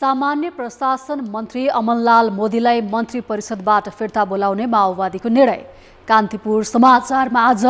सामान्य प्रशासन मन्त्री अमनलाल मोदीलाई मन्त्री परिषदबाट फिर्ता बोलाउने माओवादीको निर्णय। कान्तिपुर समाचारमा आज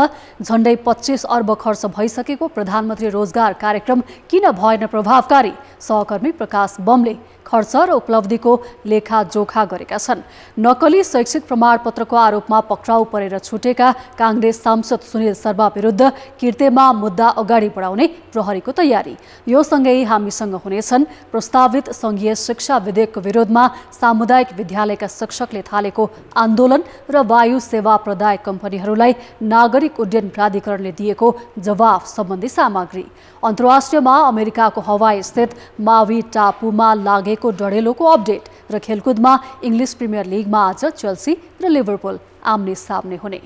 झण्डै 25 अर्ब खर्च भइसकेको प्रधानमन्त्री रोजगार कार्यक्रम किन भएन प्रभावकारी, सहकर्मी प्रकाश बमले खर्च र उपलब्धिको लेखाजोखा गरेका छन्। नकली शैक्षिक प्रमाणपत्रको आरोपमा पक्राउ परेर छुटेका कांग्रेस सांसद सुनील शर्मा विरुद्ध किर्तेमा मुद्दा अगाडि बढाउने प्रहरीको तयारी। यो सँगै हामीसँग हुनेछन् प्रस्तावित संघीय शिक्षा विधेयकको विरोधमा सामुदायिक विद्यालयका शिक्षकले थालेको आन्दोलन र वायु सेवा प्रदाय कम्पनीहरूलाई नागरिक उड्डयन प्राधिकरणले दिएको जवाफ सम्बन्धी सामग्री। अन्तर्राष्ट्रियमा अमेरिकाको हवाईस्थित मावी टापुमा लागे को डढेलोको अपडेट र खेलकुदमा इंग्लिश प्रिमियर लीगमा आज चेल्सी र लिभरपुल आमने सामने हुने।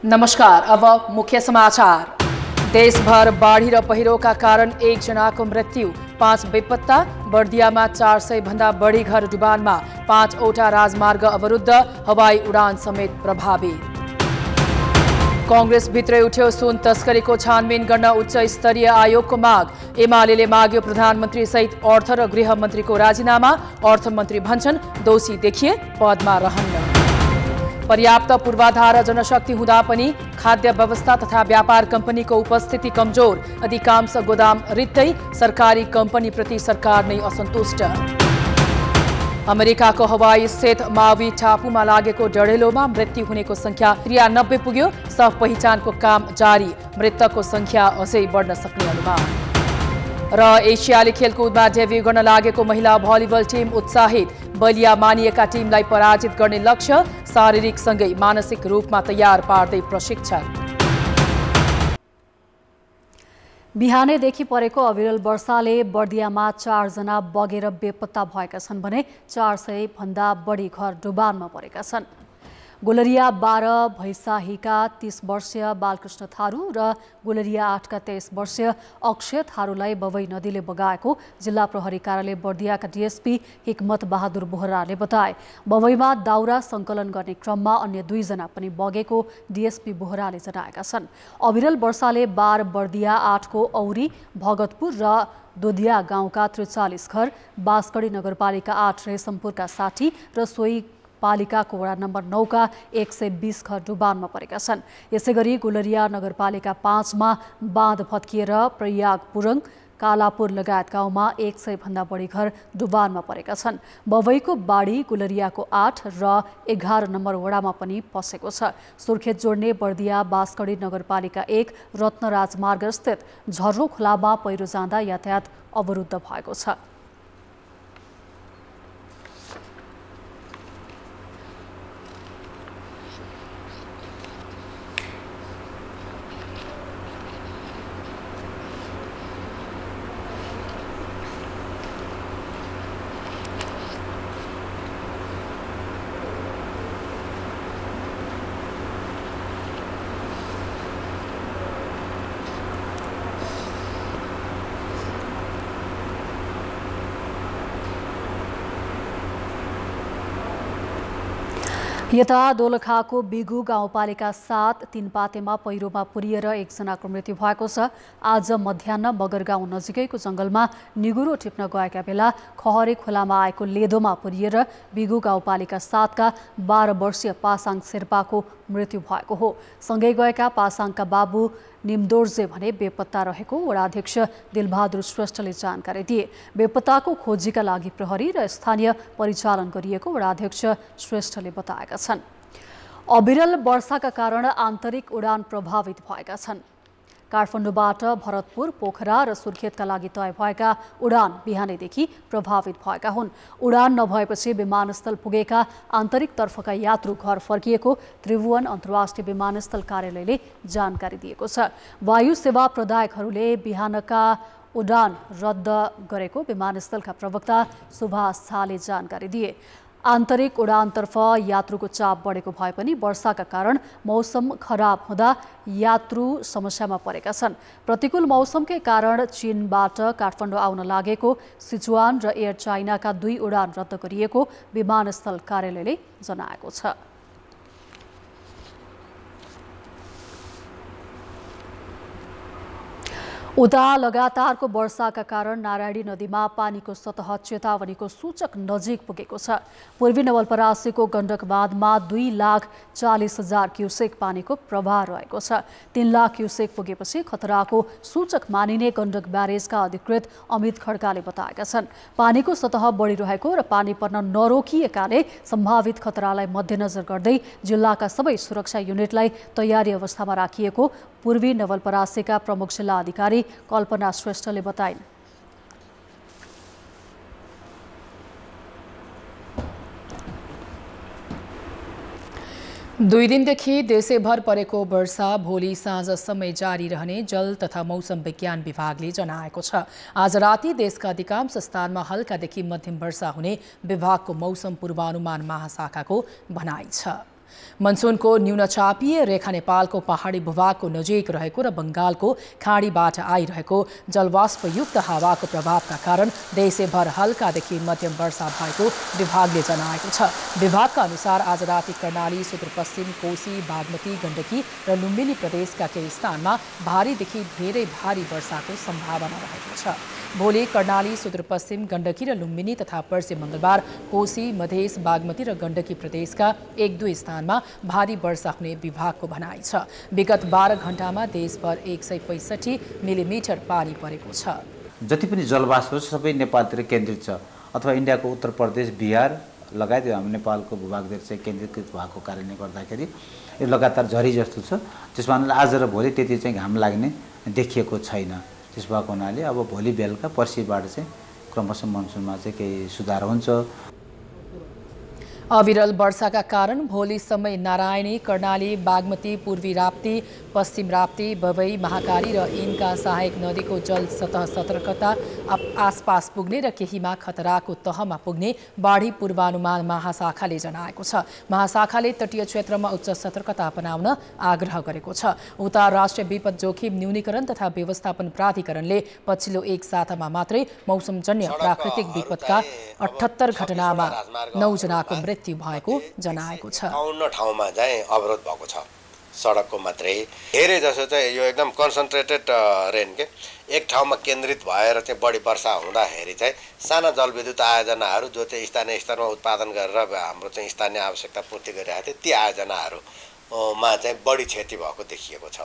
नमस्कार, अब मुख्य समाचार। देशभर बाढी र पहिरोका कारण 1 जनाको मृत्यु, 5 बेपत्ता। बर्दियामा 400 भन्दा बढी घर डुबानमा, 5 वटा राजमार्ग अवरुद्ध, हवाई उडान समेत प्रभावित। कांग्रेस भित्रै उठ्यो सुन तस्करीको छानबिन गर्न उच्च स्तरीय आयोगको माग। एमाले माग्यो प्रधानमन्त्री सहित अर्थ र गृहमन्त्रीको राजीनामा। अर्थमन्त्री भन्छन् दोषी देखिए पदमा रहन्न। पर्याप्त पूर्वाधार र जनशक्ति हुँदा पनि खाद्य व्यवस्था तथा व्यापार कम्पनीको उपस्थिति कमजोर। अधिकांश गोदाम रित्तै, सरकारी कम्पनीप्रति सरकार नै असन्तुष्ट। अमेरिकाको हवाई स्थित मावी टापुमा लागेको डढेलोमा मृत्यु हुनेको संख्या 93 पुग्यो। शव पहिचानको काम जारी, मृतकको संख्या अझै बढ्न सक्ने अनुमान। र एसियाली खेलकुदमा डेब्यू गर्न लागेको महिला भलिबल टिम उत्साहित, बलिया मानिएका टिमलाई पराजित गर्ने लक्ष्य, शारीरिक सँगै मानसिक रूपमा तयार पार्दै प्रशिक्षण। बिहानैदेखि परेको अविरल वर्षाले बर्दियामा 4 जना बगेर बेपत्ता भएका छन् भने 400 भन्दा बढी घर डुबानमा परेका छन्। गोलरिया 12 भैसाहीका 30 वर्षीय बालकृष्ण थारू र गोलरिया 8 का 23 वर्षीय अक्षय थारूलाई बवई नदीले बगाएको जिल्ला प्रहरी कार्यालय बर्दियाका डीएसपी हेकमत बहादुर बोहराले बताए। बवईमा दाउरा सङ्कलन गर्ने क्रममा अन्य 2 जना पनि बगेको डीएसपी बोहराले जनाएका छन्। अविरल वर्षाले बर्दिया 8 को औरी, भगतपुर र दोदिया गाउँका 43 घर, बाँसकडी नगरपालिका 8 रेशमपुरका 60 र सोही पालिकाको वडा नम्बर 9 का 120 घर डुबानमा परेका छन्। यसैगरी गोलरिया नगरपालिका 5 मा बाँध भत्किएर प्रयाग पुरङ, कालापुर लगायत गाउँमा 100 भन्दा बढी घर डुबानमा परेका छन्। बवईको बाढी गुलरियाको 8 र 11 नम्बर वडामा पनि पसेको छ। सुर्खेत जोड्ने बर्दिया बाँसकडी नगरपालिका 1 रत्नराजमार्ग स्थित झर्रो खोलामा पहिरो जाँदा यातायात अवरुद्ध भएको छ। यता दोलखाको बिगु गाउँपालिका 7 तीनपातेमा पहिरोमा पुरिएर 1 जनाको मृत्यु भएको छ। आज मध्याह्न बगरगाउँ नजिकैको जंगलमा निगुरो टिप्न गएका बेला खहरे खोलामा आएको लेदोमा पुरिएर बिगु गाउँपालिका 7 का 12 वर्षीय पासाङ शेर्पाको मृत्यु भएको हो। सँगै गएका पासाङका बाबु निम्दोर्जे भने बेपत्ता रहेको वडाध्यक्ष दिलबहादुर श्रेष्ठले जानकारी दिए। बेपत्ताको खोजीका लागि प्रहरी र स्थानीय परिचालन गरिएको वडाध्यक्ष श्रेष्ठले बताएका छन्। अविरल वर्षाका कारण आन्तरिक उडान प्रभावित भएका छन्। काठमाडौँबाट भरतपुर, पोखरा र सुर्खेतका लागि तय भएका उडान बिहानैदेखि प्रभावित भएका हुन्। उडान नभएपछि विमानस्थल पुगेका आन्तरिकतर्फका यात्रु घर फर्किएको त्रिभुवन अन्तर्राष्ट्रिय विमानस्थल कार्यालयले जानकारी दिएको छ। वायु सेवा प्रदायकहरूले बिहानका उडान रद्द गरेको विमानस्थलका प्रवक्ता सुभाष शाले जानकारी दिए। आन्तरिक उडानतर्फ यात्रुको चाप बढेको भए पनि वर्षाका कारण मौसम खराब हुँदा यात्रु समस्यामा परेका छन्। प्रतिकूल मौसमकै कारण चीनबाट काठमाडौँ आउन लागेको सिचुआन र एयर चाइनाका 2 उडान रद्द गरिएको विमानस्थल कार्यालयले जनाएको छ। उता लगातारको वर्षाका कारण नारायणी नदीमा पानीको सतह चेतावनीको सूचक नजिक पुगेको छ। पूर्वी नवलपरासीको गण्डक बाँधमा 2,40,000 क्युसेक पानीको प्रवाह रहेको छ। 3,00,000 क्युसेक पुगेपछि खतराको सूचक मानिने गण्डक ब्यारेजका अधिकृत अमित खड्काले बताएका छन्। पानीको सतह बढिरहेको र पानी पर्न नरोकिएकाले सम्भावित खतरालाई मध्यनजर गर्दै जिल्लाका सबै सुरक्षा युनिटलाई तयारी अवस्थामा राखिएको पूर्वी नवलपरासीका प्रमुख जिल्ला अधिकारी कल्पना श्रेष्ठले बताइन्। दुई दिनदेखि देशैभर परेको वर्षा भोलि साँझसम्म जारी रहने जल तथा मौसम विज्ञान विभागले जनाएको छ। आज राति देशका अधिकांश स्थानमा हल्कादेखि मध्यम वर्षा हुने विभागको मौसम पूर्वानुमान महाशाखाको भनाइ छ। मनसूनको न्यूनचापीय रेखा नेपालको पहाडी भूभागको नजिक रहेको र बंगालको खाडीबाट आइरहेको जलवाष्पयुक्त हावाको प्रभावका कारण देशैभर हल्कादेखि मध्यम वर्षा भएको विभागले जनाएको छ। विभागका अनुसार आज राति कर्णाली, सुदूरपश्चिम, कोशी, बागमती, गण्डकी र लुम्बिनी प्रदेशका केही स्थानमा भारीदेखि धेरै भारी वर्षाको सम्भावना रहेको छ। भोलि कर्णाली, सुदूरपश्चिम, गण्डकी र लुम्बिनी तथा पर्सि मङ्गलबार कोशी, मधेस, बागमती र गण्डकी प्रदेशका एक दुई स्थानमा भारी वर्षा हुने विभागको भनाइ छ। विगत 12 घण्टामा देशभर 165 मिलिमिटर पानी परेको छ। जति पनि जलवाष्प सबै नेपालतिर केन्द्रित छ अथवा इन्डियाको उत्तर प्रदेश, बिहार लगायत हाम्रो नेपालको भूभागतिर चाहिँ केन्द्रित भएको कारणले गर्दाखेरि यो लगातार झरी जस्तो छ। त्यसकारणले आज र भोलि त्यति चाहिँ घाम लाग्ने देखिएको छैन। त्यस भएको हुनाले अब भोलि बेलुका पर्सिबाट चाहिँ क्रमशः मनसुनमा चाहिँ केही सुधार हुन्छ। अविरल वर्षाका कारण भोलि समय नारायणी, कर्णाली, बागमती, पूर्वी राप्ती, पश्चिम राप्ती, बबई, महाकाली र यिनका सहायक नदीको जल सतह सतर्कता आसपास पुग्ने र केहीमा खतराको तहमा पुग्ने बाढी पूर्वानुमान महाशाखाले जनाएको छ। महाशाखाले तटीय क्षेत्रमा उच्च सतर्कता अपनाउन आग्रह गरेको छ। उता राष्ट्रिय विपद जोखिम न्यूनीकरण तथा व्यवस्थापन प्राधिकरणले पछिल्लो एक सातामा मात्रै मौसमजन्य प्राकृतिक विपदका 78 घटनामा 9 जनाको जनाएको छ। 52 ठाउँमा चाहिँ अवरोध भएको छ सडकको मात्रै। धेरै जसो चाहिँ यो एकदम कन्सन्ट्रेटेड रेन के एक ठाउँमा केन्द्रित भएर चाहिँ बढी वर्षा हुँदाखेरि चाहिँ साना जलविद्युत आयोजनाहरू जो चाहिँ स्थानीय स्तरमा उत्पादन गरेर हाम्रो चाहिँ स्थानीय आवश्यकता पूर्ति गरिरहेको थियो ती आयोजनाहरूमा चाहिँ बढी क्षति भएको देखिएको छ।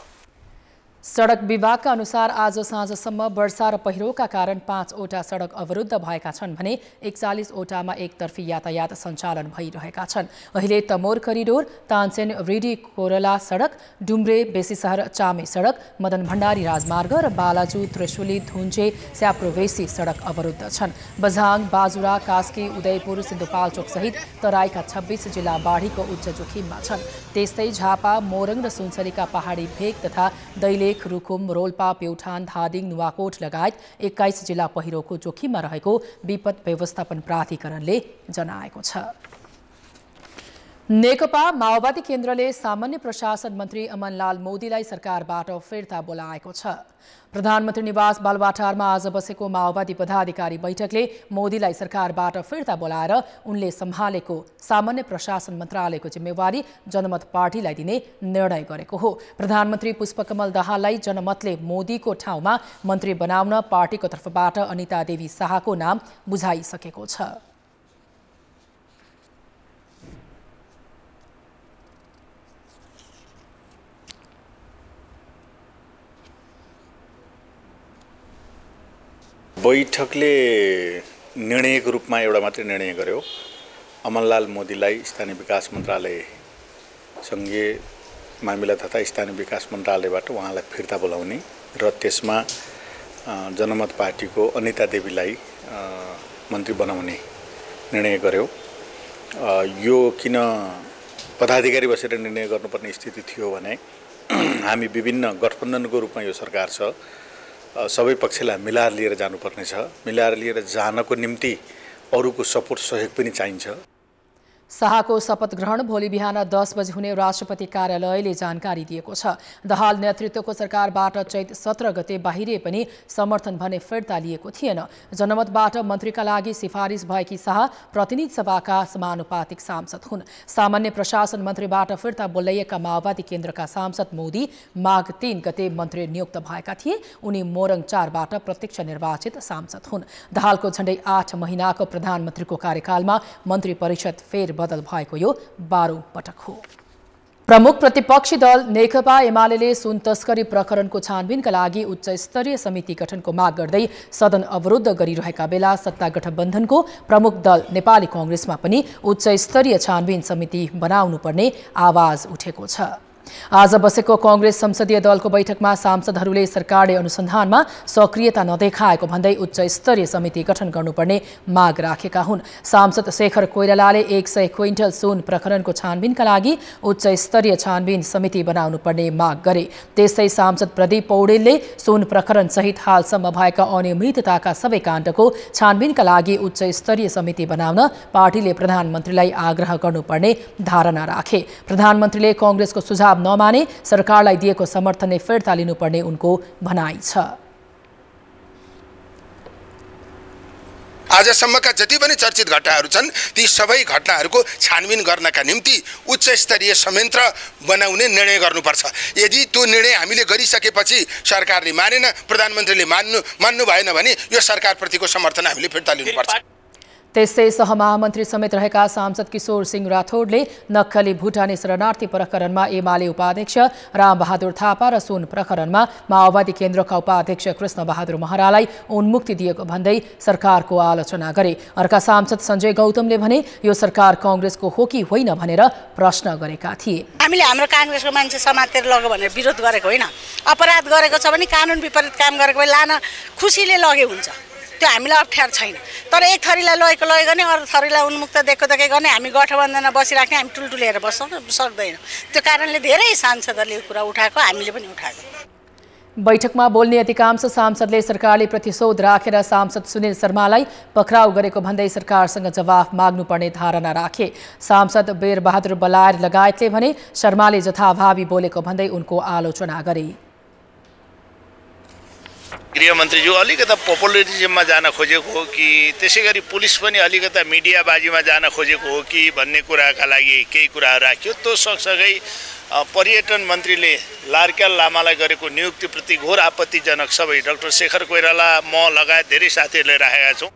सडक विभागका अनुसार आज साँझसम्म वर्षा र पहिरोका कारण 5 वटा सडक अवरुद्ध भएका छन् भने 41 वटामा एकतर्फी यातायात सञ्चालन भइरहेका छन्। अहिले तमोर करिडोर, तानसेन रिडी कोरला सडक, डुम्रे बेसीसहर चामे सडक, मदन भण्डारी राजमार्ग र बालाजु त्रिशुली धुन्चे स्याप्रोवेसी सडक अवरुद्ध छन्। बझाङ, बाजुरा, कास्की, उदयपुर, सिन्धुपाल्चोकसहित तराईका 26 जिल्ला बाढीको उच्च जोखिममा छन्। त्यस्तै झापा, मोरङ र सुनसरीका पहाडी भेग तथा दैले, रुकुम, रोल्पा, प्युठान, धादिङ, नुवाकोट लगायत 21 जिल्ला पहिरोको जोखिममा रहेको विपद व्यवस्थापन प्राधिकरणले जनाएको छ। नेकपा माओवादी केन्द्रले सामान्य प्रशासन मन्त्री अमनलाल मोदीलाई सरकारबाट फिर्ता बोलाएको छ। प्रधानमन्त्री निवास बालुवाटारमा आज बसेको माओवादी पदाधिकारी बैठकले मोदीलाई सरकारबाट फिर्ता बोलाएर उनले सम्हालेको सामान्य प्रशासन मन्त्रालयको जिम्मेवारी जनमत पार्टीलाई दिने निर्णय गरेको हो। प्रधानमन्त्री पुष्पकमल दहाललाई जनमतले मोदीको ठाउँमा मन्त्री बनाउन पार्टीको तर्फबाट अनिता देवी साहाको नाम बुझाइसकेको छ। बैठकले निर्णयको रूपमा एउटा मात्रै निर्णय गर्यो। अमनलाल मोदीलाई स्थानीय विकास मन्त्रालयसँगै मामिला तथा स्थानीय विकास मन्त्रालयबाट उहाँलाई फिर्ता बोलाउने र त्यसमा जनमत पार्टीको अनिता देवीलाई मन्त्री बनाउने निर्णय गर्यो। यो किन पदाधिकारी बसेर निर्णय गर्नुपर्ने स्थिति थियो भने हामी विभिन्न गठबन्धनको रूपमा यो सरकार छ। सबै पक्षलाई मिलाएर लिएर जानुपर्नेछ। मिलाएर लिएर जानको निम्ति अरूको सपोर्ट सहयोग पनि चाहिन्छ। शाहको शपथ ग्रहण भोलि बिहान 10 बजे हुने राष्ट्रपति कार्यालयले जानकारी दिएको छ। दहाल नेतृत्वको सरकारबाट चैत 17 गते बाहिरिए पनि समर्थन भने फिर्ता लिएको थिएन। जनमतबाट मन्त्रीका लागि सिफारिस भएकी शाह प्रतिनिधि सभाका समानुपातिक सांसद हुन्। सामान्य प्रशासन मन्त्रीबाट फिर्ता बोलाइएका माओवादी केन्द्रका सांसद मोदी माघ 3 गते मन्त्री नियुक्त भएका थिए। उनी मोरङ 4बाट प्रत्यक्ष निर्वाचित सांसद हुन्। दहालको झण्डै 8 महिनाको प्रधानमन्त्रीको कार्यकालमा मन्त्री परिषद फेर बदल भएको यो 12औं पटक हो। प्रमुख प्रतिपक्षी दल नेकपा एमाले सुन तस्करी प्रकरणको छानबिनका लागि उच्च स्तरीय समिति गठनको माग गर्दै सदन अवरुद्ध गरिरहेका बेला सत्ता गठबन्धनको प्रमुख दल नेपाली कांग्रेसमा पनि उच्च स्तरीय छानबिन समिति बनाउनुपर्ने आवाज उठेको छ। आज बसेको कांग्रेस संसदीय दलको बैठकमा सांसदहरूले सरकारले अनुसन्धानमा सक्रियता नदेखाएको भन्दै उच्च स्तरीय समिति गठन गर्नुपर्ने माग राखेका हुन्। सांसद शेखर कोईरालाले 100 क्विन्टल सुन प्रकरणको छानबिनका लागि उच्च स्तरीय छानबिन समिति बनाउनुपर्ने माग गरे। त्यसै सांसद प्रदीप पौडेलले सुन प्रकरण सहित हालसम्म भएका अनियमितताका सबै काण्डको छानबिनका लागि उच्च स्तरीय समिति बनाउन पार्टीले प्रधानमन्त्रीलाई आग्रह गर्नुपर्ने धारणा राखे। प्रधानमन्त्रीले कांग्रेसको सुझाव नमाने सरकारलाई दिएको समर्थन नै फिर्ता लिनुपर्ने उनको भनाइ छ। आजसम्मका जति पनि चर्चित घटनाहरू छन् ती सबै घटनाहरूको छानबिन गर्नका निम्ति उच्च स्तरीय संयन्त्र बनाउने निर्णय गर्नुपर्छ। यदि त्यो निर्णय हामीले गरिसकेपछि सरकारले मानेन, प्रधानमन्त्रीले मान्नु भएन भने यो सरकारप्रतिको समर्थन हामीले फिर्ता लिनुपर्छ। त्यसै सहमहामन्त्री समेत रहेका सांसद किशोर सिंह राठौड़ले नक्कली भुटानी शरणार्थी प्रकरणमा एमाले उपाध्यक्ष राम बहादुर थापा र सुन प्रकरणमा माओवादी केन्द्रका उपाध्यक्ष कृष्ण बहादुर महरालाई उन्मुक्ति दिएको भन्दै सरकारको आलोचना गरे। अर्का सांसद संजय गौतमले भने यो सरकार कांग्रेसको हो कि होइन भनेर प्रश्न गरेका थिए। हामीले हाम्रो कांग्रेसको मान्छे समातेर लग्यो भनेर विरोध गरेको होइन, अपराध गरेको छ भने कानुन विपरीत काम गरेको भए लान खुसीले लगे हुन्छ, त्यो हामीलाई अप्ठ्यारो छैन। तर एक थरीलाई लगेको लय गर्ने, अरू थरीलाई उन्मुक्त दिएको त के गर्ने। हामी गठबन्धनमा बसिराख्ने, हामी टुलटुलेर बस्न सक्दैनौँ। त्यो कारणले धेरै सांसदहरूले यो कुरा उठाएको, हामीले पनि उठाएको। बैठकमा बोल्ने अधिकांश सांसदले सरकारले प्रतिशोध राखेर सांसद सुनील शर्मालाई पक्राउ गरेको भन्दै सरकारसँग जवाफ माग्नुपर्ने धारणा राखे। सांसद वीर बहादुर बलायर लगायतले भने शर्माले जथाभावी बोलेको भन्दै उनको आलोचना गरे। गृहमन्त्रीज्यू अलिकता पपुलरिजममा जान खोजेको हो कि त्यसैगरी पुलिस पनि अलिकता मिडियाबाजीमा जान खोजेको हो कि भन्ने कुराका लागि केही कुरा राख्यो। त्यो सँगसँगै पर्यटन मन्त्रीले लार्क्याल लामालाई गरेको नियुक्तिप्रति घोर आपत्तिजनक सबै डाक्टर शेखर कोईराला म लगायत धेरै साथीहरूले राखेका छौँ।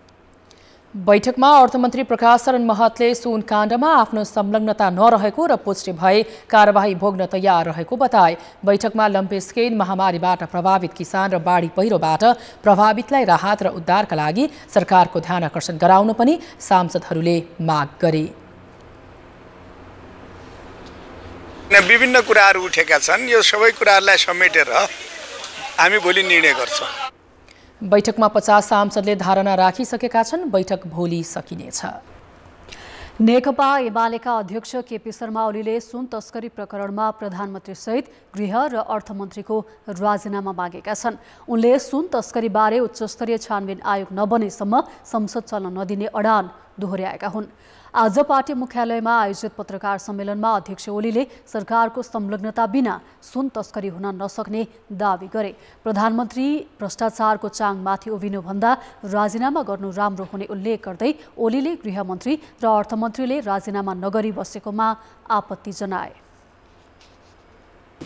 बैठकमा अर्थमन्त्री प्रकाश शरण महतले सुन काण्डमा आफ्नो संलग्नता नरहेको र पुष्टि भए कारबाही भोग्न तयार रहेको बताए। बैठकमा लम्पेस्केन महामारीबाट प्रभावित किसान र बाढी पहिरोबाट प्रभावितलाई राहत र उद्धारका लागि सरकारको ध्यान आकर्षण गराउन पनि सांसदहरूले माग गरे। विभिन्न कुराहरू उठेका छन्, यो सबै कुराहरूलाई समेटेर हामी भोलि निर्णय गर्छौँ। बैठकमा 50 सांसदले धारणा राखिसकेका छन्। बैठक भोलि सकिनेछ। नेकपा एमालेका अध्यक्ष केपी शर्मा ओलीले सुन तस्करी प्रकरणमा प्रधानमन्त्रीसहित गृह र अर्थमन्त्रीको राजीनामा मागेका छन्। उनले सुन तस्करीबारे उच्चस्तरीय छानबिन आयोग नबनेसम्म संसद चल्न नदिने अडान दोहोर्याएका हुन्। आज पार्टी मुख्यालयमा आयोजित पत्रकार सम्मेलनमा अध्यक्ष ओलीले सरकारको संलग्नता बिना सुन तस्करी हुन नसक्ने दावी गरे। प्रधानमन्त्री भ्रष्टाचारको चाङमाथि उभिनुभन्दा राजीनामा गर्नु राम्रो हुने उल्लेख गर्दै ओलीले गृहमन्त्री र अर्थमन्त्रीले राजीनामा नगरी बसेकोमा आपत्ति जनाए।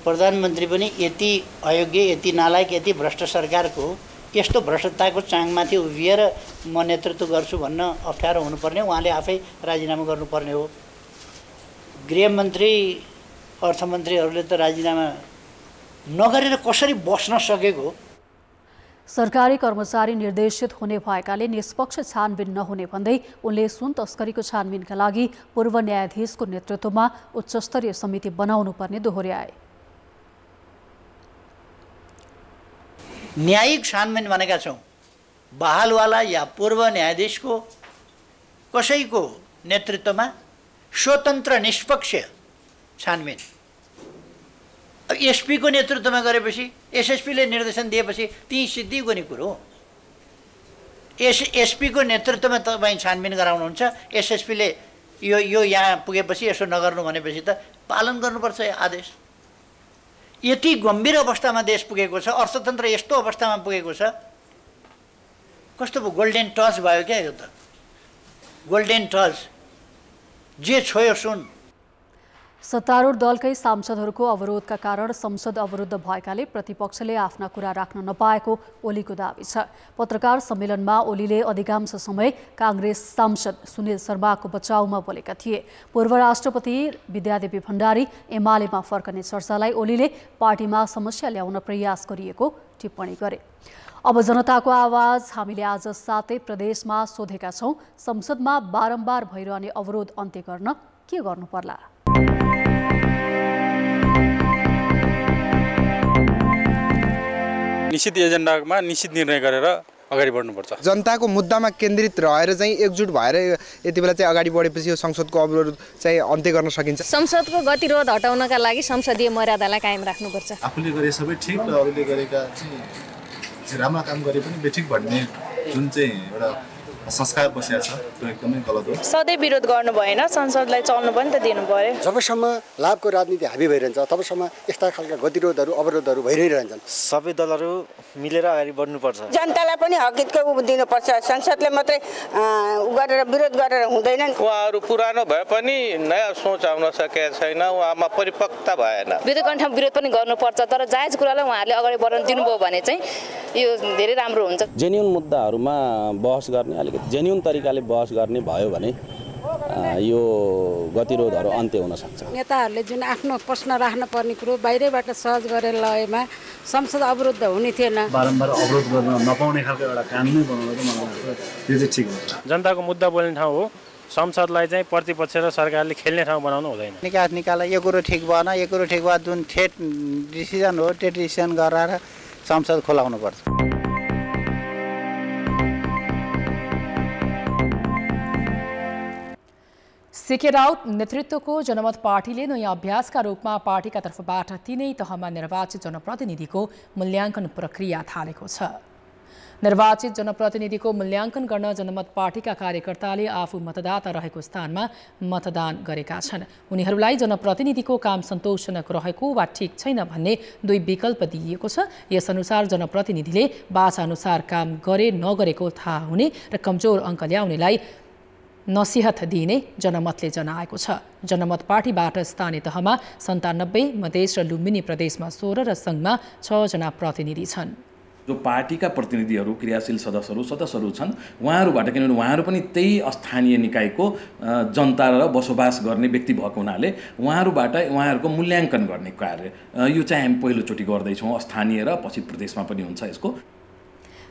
प्रधानमन्त्री पनि यति अयोग्य, यति नालायक, यति भ्रष्ट सरकारको यस्तो भ्रष्टताको चाङमाथि उभिएर म नेतृत्व गर्छु भन्न अप्ठ्यारो हुनुपर्ने, उहाँले आफै राजीनामा गर्नुपर्ने हो। गृहमन्त्री अर्थमन्त्रीहरूले त राजीनामा नगरेर कसरी बस्न सकेको। सरकारी कर्मचारी निर्देशित हुने भएकाले निष्पक्ष छानबिन नहुने भन्दै उनले सुन तस्करीको छानबिनका लागि पूर्व न्यायाधीशको नेतृत्वमा उच्चस्तरीय समिति बनाउनुपर्ने दोहोर्याए। न्यायिक छानबिन भनेका छौँ बहालवाला या पूर्व न्यायाधीशको कसैको नेतृत्वमा स्वतन्त्र निष्पक्ष छानबिन। अब एसपीको नेतृत्वमा गरेपछि, एसएसपीले निर्देशन दिएपछि ती सिद्धिएको नि कुरो हो। एसपीको नेतृत्वमा तपाईँ छानबिन गराउनुहुन्छ, एसएसपीले यो यहाँ पुगेपछि यसो नगर्नु भनेपछि त पालन गर्नुपर्छ आदेश। यति गम्भीर अवस्थामा देश पुगेको छ, अर्थतन्त्र यस्तो अवस्थामा पुगेको छ, कस्तो पो गोल्डन टच भयो क्या यो त, गोल्डन टच, जे छोयो सुन। सत्तारूढ दलकै सांसदहरूको अवरोधका कारण संसद अवरुद्ध भएकाले प्रतिपक्षले आफ्ना कुरा राख्न नपाएको ओलीको दावी छ। पत्रकार सम्मेलनमा ओलीले अधिकांश समय कांग्रेस सांसद सुनील शर्माको बचाउमा बोलेका थिए। पूर्व राष्ट्रपति विद्यादेवी भण्डारी एमालेमा फर्कने चर्चालाई ओलीले पार्टीमा समस्या ल्याउन प्रयास गरिएको टिप्पणी गरे। अब जनताको आवाज हामीले आज सातै प्रदेशमा सोधेका छौं, संसदमा बारम्बार भइरहने अवरोध अन्त्य गर्न के गर्नुपर्ला? निश्चित एजेन्डामा निश्चित निर्णय गरेर अगाडि बढ्नुपर्छ। जनताको मुद्दामा केन्द्रित रहेर चाहिँ एकजुट भएर यति बेला चाहिँ अगाडि बढेपछि यो संसदको अवरोध चाहिँ अन्त्य गर्न सकिन्छ। संसदको गतिरोध हटाउनका लागि संसदीय मर्यादालाई कायम राख्नुपर्छ। आफूले गरे सबै ठीक र अरूले गरेका चाहिँ राम्रो काम गरे पनि बेठिक भन्ने जुन चाहिँ एउटा संस्कार बसेको छ त्यो एकदमै गलत हो। सधैँ विरोध गर्नु भएन, संसदलाई चल्नु पनि त दिनु पर्यो। जबसम्म लाभको राजनीति हाबी भइरहन्छ तबसम्म यस्ता खालका गतिरोधहरू अवरोधहरू भइरहै रहन्छन्। सबै दलहरू मिलेर अगाडि बढ्नुपर्छ। जनतालाई पनि हकितको दिनुपर्छ, संसदले मात्रै उ गरेर विरोध गरेर हुँदैन। उहाँहरू पुरानो भए पनि नयाँ सोच आउन सकेको छैन, उहाँमा परिपक्वता भएन। विरोधकण्ठमा विरोध पनि गर्नुपर्छ, तर जायज कुरालाई उहाँहरूले अगाडि बढाउन दिनुभयो भने चाहिँ यो धेरै राम्रो हुन्छ। जेन्युन मुद्दाहरूमा बहस गर्ने, अलिक जेन्युन तरिकाले बहस गर्ने भयो भने यो गतिरोधहरू अन्त्य हुन सक्छ। नेताहरूले जुन आफ्नो प्रश्न राख्न पर्ने कुरो बाहिरैबाट सहज गरेर लएमा संसद अवरुद्ध हुने थिएन। बारम्बार अवरोध गर्न नपाउने खालको एउटा कानुन बनाउनु त मलाई यो चाहिँ ठीक हुन्छ। जनताको मुद्दा बोल्ने ठाउँ हो, संसदलाई चाहिँ प्रतिपक्ष र सरकारले खेल्ने ठाउँ बनाउनु हुँदैन। निकास निकाल्दा यो कुरो ठिक भएन, यो कुरो ठिक भए जुन ठेट डिसिजन हो त्यो डिसिजन गराएर संसद खुलाउनु पर्छ। शेखर राउत नेतृत्वको जनमत पार्टीले नयाँ अभ्यासका रूपमा पार्टीका तर्फबाट तीनै तहमा निर्वाचित जनप्रतिनिधिको मूल्याङ्कन प्रक्रिया थालेको छ। निर्वाचित जनप्रतिनिधिको मूल्याङ्कन गर्न जनमत पार्टीका कार्यकर्ताले आफू मतदाता रहेको स्थानमा मतदान गरेका छन्। उनीहरूलाई जनप्रतिनिधिको काम सन्तोषजनक रहेको वा ठिक छैन भन्ने दुई विकल्प दिइएको छ। यसअनुसार जनप्रतिनिधिले बाचाअनुसार काम गरे नगरेको थाहा हुने र कमजोर अङ्क ल्याउनेलाई नसिहत दिइने जनमतले जनाएको छ। जनमत पार्टीबाट स्थानीय तहमा 97 मधेस र लुम्बिनी प्रदेशमा 16 र सङ्घमा 6 जना प्रतिनिधि छन्। जो पार्टीका प्रतिनिधिहरू क्रियाशील सदस्यहरू छन् उहाँहरूबाट, किनभने उहाँहरू पनि त्यही स्थानीय निकायको जनता र बसोबास गर्ने व्यक्ति भएको हुनाले उहाँहरूबाट उहाँहरूको मूल्याङ्कन गर्ने कार्य यो चाहिँ हामी पहिलोचोटि गर्दैछौँ। स्थानीय र पछि प्रदेशमा पनि हुन्छ यसको।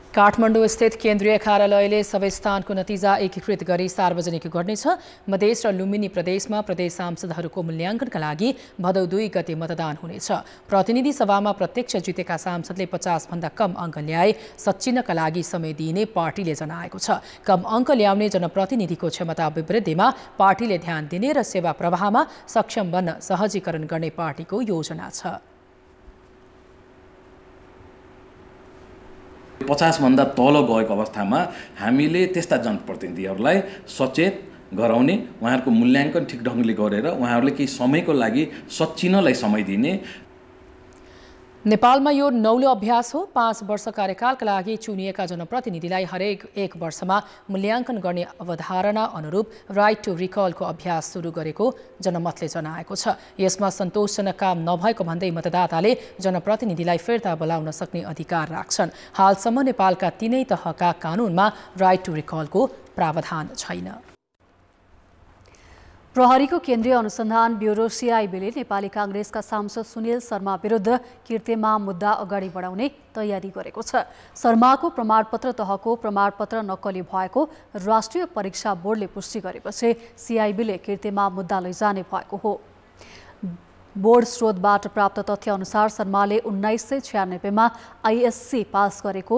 काठमाडौँ स्थित केन्द्रीय कार्यालयले सबै स्थानको नतिजा एकीकृत गरी सार्वजनिक गर्नेछ। मधेस र लुम्बिनी प्रदेशमा प्रदेश सांसदहरूको मूल्याङ्कनका लागि भदौ 2 गते मतदान हुनेछ। प्रतिनिधि सभामा प्रत्यक्ष जितेका सांसदले 50 भन्दा कम अङ्क ल्याए सच्चिनका लागि समय दिइने पार्टीले जनाएको छ। कम अङ्क ल्याउने जनप्रतिनिधिको क्षमता अभिवृद्धिमा पार्टीले ध्यान दिने र सेवा प्रवाहमा सक्षम बन्न सहजीकरण गर्ने पार्टीको योजना छ। 50 भन्दा तल गएको अवस्थामा हामीले त्यस्ता जनप्रतिनिधिहरूलाई सचेत गराउने, उहाँहरूको मूल्याङ्कन ठिक ढङ्गले गरेर उहाँहरूले केही समयको लागि सच्चिनलाई समय दिने। नेपालमा यो नौलो अभ्यास हो। 5 वर्ष कार्यकालका लागि चुनिएका जनप्रतिनिधिलाई हरेक 1 वर्षमा मूल्याङ्कन गर्ने अवधारणा अनुरूप राइट टु रिकलको अभ्यास सुरु गरेको जनमतले जनाएको छ। यसमा सन्तोषजनक काम नभएको भन्दै मतदाताले जनप्रतिनिधिलाई फिर्ता बोलाउन सक्ने अधिकार राख्छन्। हालसम्म नेपालका तीनै तहका कानुनमा राइट टु रिकलको प्रावधान छैन। प्रहरीको केन्द्रीय अनुसन्धान ब्युरो (सीआईबीले) नेपाली काङ्ग्रेसका सांसद सुनील शर्मा विरुद्ध कीर्तिमा मुद्दा अगाडि बढाउने तयारी गरेको छ। शर्माको प्रमाणपत्र तहको प्रमाणपत्र नक्कली भएको राष्ट्रिय परीक्षा बोर्डले पुष्टि गरेपछि सीआईबीले कीर्तिमा मुद्दा लैजाने भएको हो। बोर्ड स्रोतबाट प्राप्त तथ्य अनुसार शर्माले 1996 मा आईएससी पास गरेको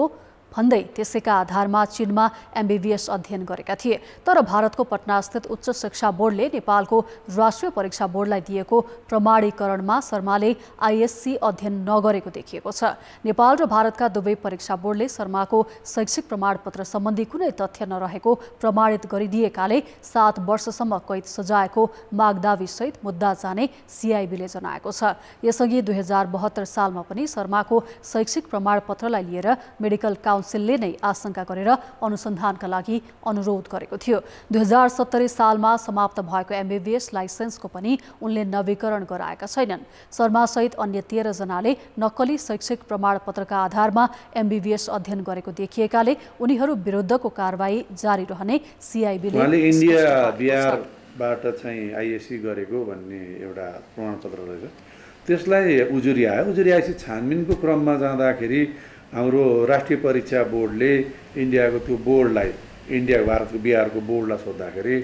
भन्दै त्यसैका आधारमा चीनमा एमबीबीएस अध्ययन गरेका थिए। तर भारतको पटनास्थित उच्च शिक्षा बोर्डले नेपालको राष्ट्रिय परीक्षा बोर्डलाई दिएको प्रमाणीकरणमा शर्माले आईएससी अध्ययन नगरेको देखिएको छ। नेपाल र भारतका दुवै परीक्षा बोर्डले शर्माको शैक्षिक प्रमाणपत्र सम्बन्धी कुनै तथ्य नरहेको प्रमाणित गरिदिएकाले 7 वर्षसम्म कैद सजायको मागदावीसहित मुद्दा जाने सीआईबीले जनाएको छ। यसअघि 2072 सालमा पनि शर्माको शैक्षिक प्रमाणपत्रलाई लिएर मेडिकल काउन्सिलले नै आशंका गरेर अनुसन्धानका लागि अनुरोध गरेको थियो। 2070 सालमा समाप्त भएको एमबीबीएस लाइसेन्सको पनि उनले नवीकरण गराएका छैनन्। शर्मासहित अन्य 13 जनाले नक्कली शैक्षिक प्रमाणपत्रका आधारमा एमबीबीएस अध्ययन गरेको देखिएकाले उनीहरू विरुद्धको कारवाही जारी रहने सीआईबीले इन्डिया बिहारबाट चाहिँ आईएससी गरेको भन्ने एउटा प्रमाणपत्र रहेछ। त्यसलाई उजुरी आयो। उजुरी आएपछि छानबिनको क्रममा जाँदाखेरि हाम्रो राष्ट्रिय परीक्षा बोर्डले इन्डियाको त्यो बोर्डलाई भारतको बिहारको बोर्डलाई सोद्धाखेरि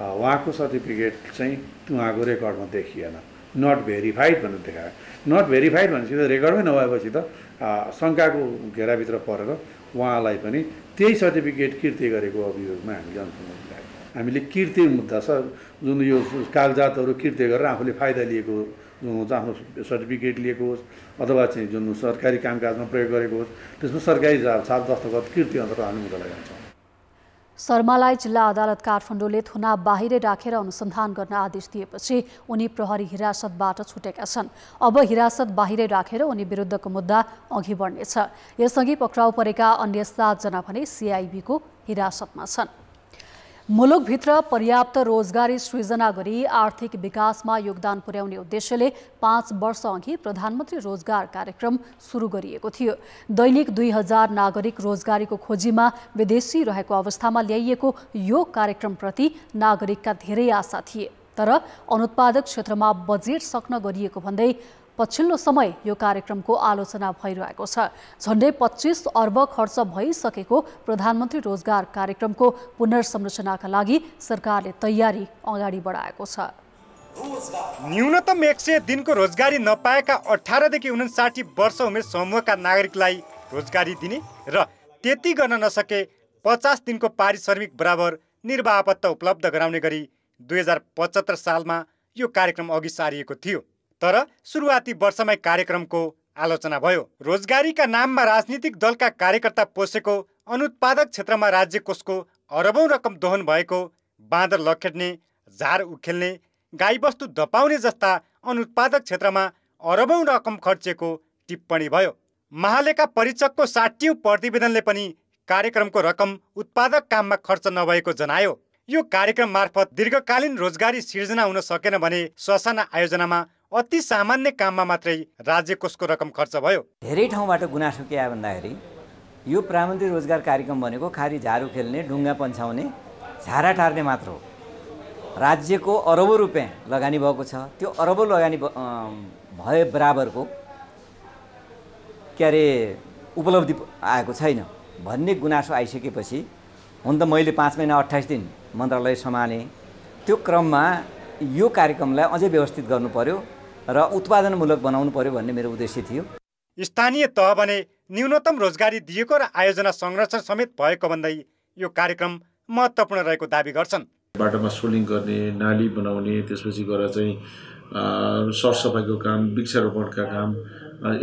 उहाँको सर्टिफिकेट चाहिँ उहाँको रेकर्डमा देखिएन, नट भेरिफाइड भनेर देखायो। नट भेरिफाइड भनेपछि त रेकर्डमै नभएपछि त शङ्काको घेराभित्र परेर उहाँलाई पनि त्यही सर्टिफिकेट किर्ती गरेको अभियोगमा हामीले अनुसन्धान गरायौँ। हामीले किर्ती मुद्दा छ जुन यो कागजातहरू किर्ती गरेर आफूले फाइदा लिएको जो आफ्नो सर्टिफिकेट लिएको होस् अथवा चाहिँ जुन सरकारी कामकाजमा प्रयोग गरेको होस् त्यसमा सरकारी साफ दस्तखत किर्ती अन्तर्गत हामी उठाएका छौँ। शर्मालाई जिल्ला अदालत काठमाडौँले थुना बाहिरै राखेर अनुसन्धान गर्न आदेश दिएपछि उनी प्रहरी हिरासतबाट छुटेका छन्। अब हिरासत बाहिरै राखेर उनी विरुद्धको मुद्दा अघि बढ्नेछ। यसअघि पक्राउ परेका अन्य 7 जना भने सीआईबीको हिरासतमा छन्। मुलुकभित्र पर्याप्त रोजगारी सृजना गरी आर्थिक विकासमा योगदान पुर्याउने उद्देश्यले 5 वर्षअघि प्रधानमन्त्री रोजगार कार्यक्रम सुरु गरिएको थियो। दैनिक 2000 नागरिक रोजगारीको खोजीमा विदेशी रहेको अवस्थामा ल्याइएको यो कार्यक्रमप्रति नागरिकका धेरै आशा थिए। तर अनुत्पादक क्षेत्रमा बजेट सक्न गरिएको भन्दै पछिल्लो समय यो कार्यक्रमको आलोचना भइरहेको छ। झन्डै 25 अर्ब खर्च भइसकेको प्रधानमन्त्री रोजगार कार्यक्रमको पुनर्संरचनाका लागि सरकारले तयारी अगाडि बढाएको छ। न्यूनतम 100 दिनको रोजगारी नपाएका 18 देखि 59 वर्ष उमेर समूहका नागरिकलाई रोजगारी दिने र त्यति गर्न नसके 50 दिनको पारिश्रमिक बराबर निर्वाह भत्ता उपलब्ध गराउने गरी 2075 सालमा यो कार्यक्रम अघि सारिएको थियो। तर सुरुवाती वर्षमै कार्यक्रमको आलोचना भयो। रोजगारीका नाममा राजनीतिक दलका कार्यकर्ता पोसेको अनुत्पादक क्षेत्रमा राज्य कोषको अरबौं रकम दोहन भएको, बाँदर लखेट्ने, झार उखेल्ने, गाईवस्तु धपाउने जस्ता अनुत्पादक क्षेत्रमा अरबौं रकम खर्चिएको टिप्पणी भयो। महालेखा परीक्षकको 60औं प्रतिवेदनले पनि कार्यक्रमको रकम उत्पादक काममा खर्च नभएको जनायो। यो कार्यक्रम मार्फत दीर्घकालीन रोजगारी सिर्जना हुन सकेन भने ससाना आयोजनामा अति सामान्य काममा मात्रै राज्य कोषको रकम खर्च भयो। धेरै ठाउँबाट गुनासो के आयो भन्दाखेरि यो प्रधानमन्त्री रोजगार कार्यक्रम भनेको खाली झारू खेल्ने, ढुङ्गा पन्छाउने, झारा टार्ने मात्र हो। राज्यको अरबौं रुपियाँ लगानी भएको छ। त्यो अरबौं लगानी भए बराबरको क्यारे उपलब्धि आएको छैन भन्ने गुनासो आइसकेपछि हुन त मैले 5 महिना 28 दिन मन्त्रालय सम्हालेँ। त्यो क्रममा यो कार्यक्रमलाई अझै व्यवस्थित गर्नु पर्यो र उत्पादनमूलक बनाउनु पर्यो भन्ने मेरो उद्देश्य थियो। स्थानीय तह भने न्यूनतम रोजगारी दिएको र आयोजना संरक्षण समेत भएको भन्दै यो कार्यक्रम महत्त्वपूर्ण रहेको दाबी गर्छन्। बाटोमा सोलिङ गर्ने, नाली बनाउने, त्यसपछि गएर चाहिँ सरसफाइको काम, वृक्षारोपणका काम,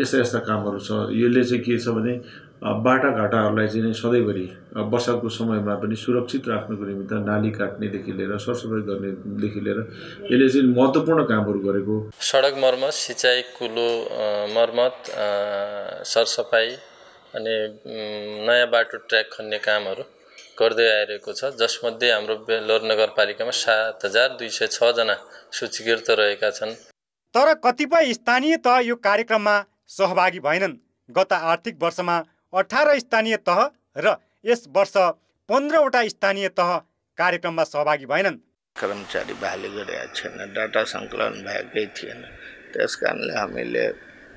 यस्ता यस्ता कामहरू छ। यसले चाहिँ के छ भने बाटाघाटाहरूलाई चाहिँ सधैँभरि वर्षाको समयमा पनि सुरक्षित राख्नुको निमित्त नाली काट्नेदेखि लिएर सरसफाइ गर्नेदेखि लिएर यसले चाहिँ महत्त्वपूर्ण कामहरू गरेको। सडक मर्मत, सिँचाइ, कुलो मर्मत, सरसफाइ अनि नयाँ बाटो ट्र्याक खन्ने कामहरू गर्दै आइरहेको छ। जसमध्ये हाम्रो बेलोर नगरपालिकामा 7206 जना सूचीकृत रहेका छन्। तर कतिपय स्थानीय तह यो कार्यक्रममा सहभागी भएनन्। गत आर्थिक वर्षमा 18 स्थानीय तह र यस वर्ष 15वटा स्थानीय तह कार्यक्रममा सहभागी भएनन्। कर्मचारी बहाली गरेका छैन, डाटा सङ्कलन भएकै थिएन, त्यस कारणले हामीले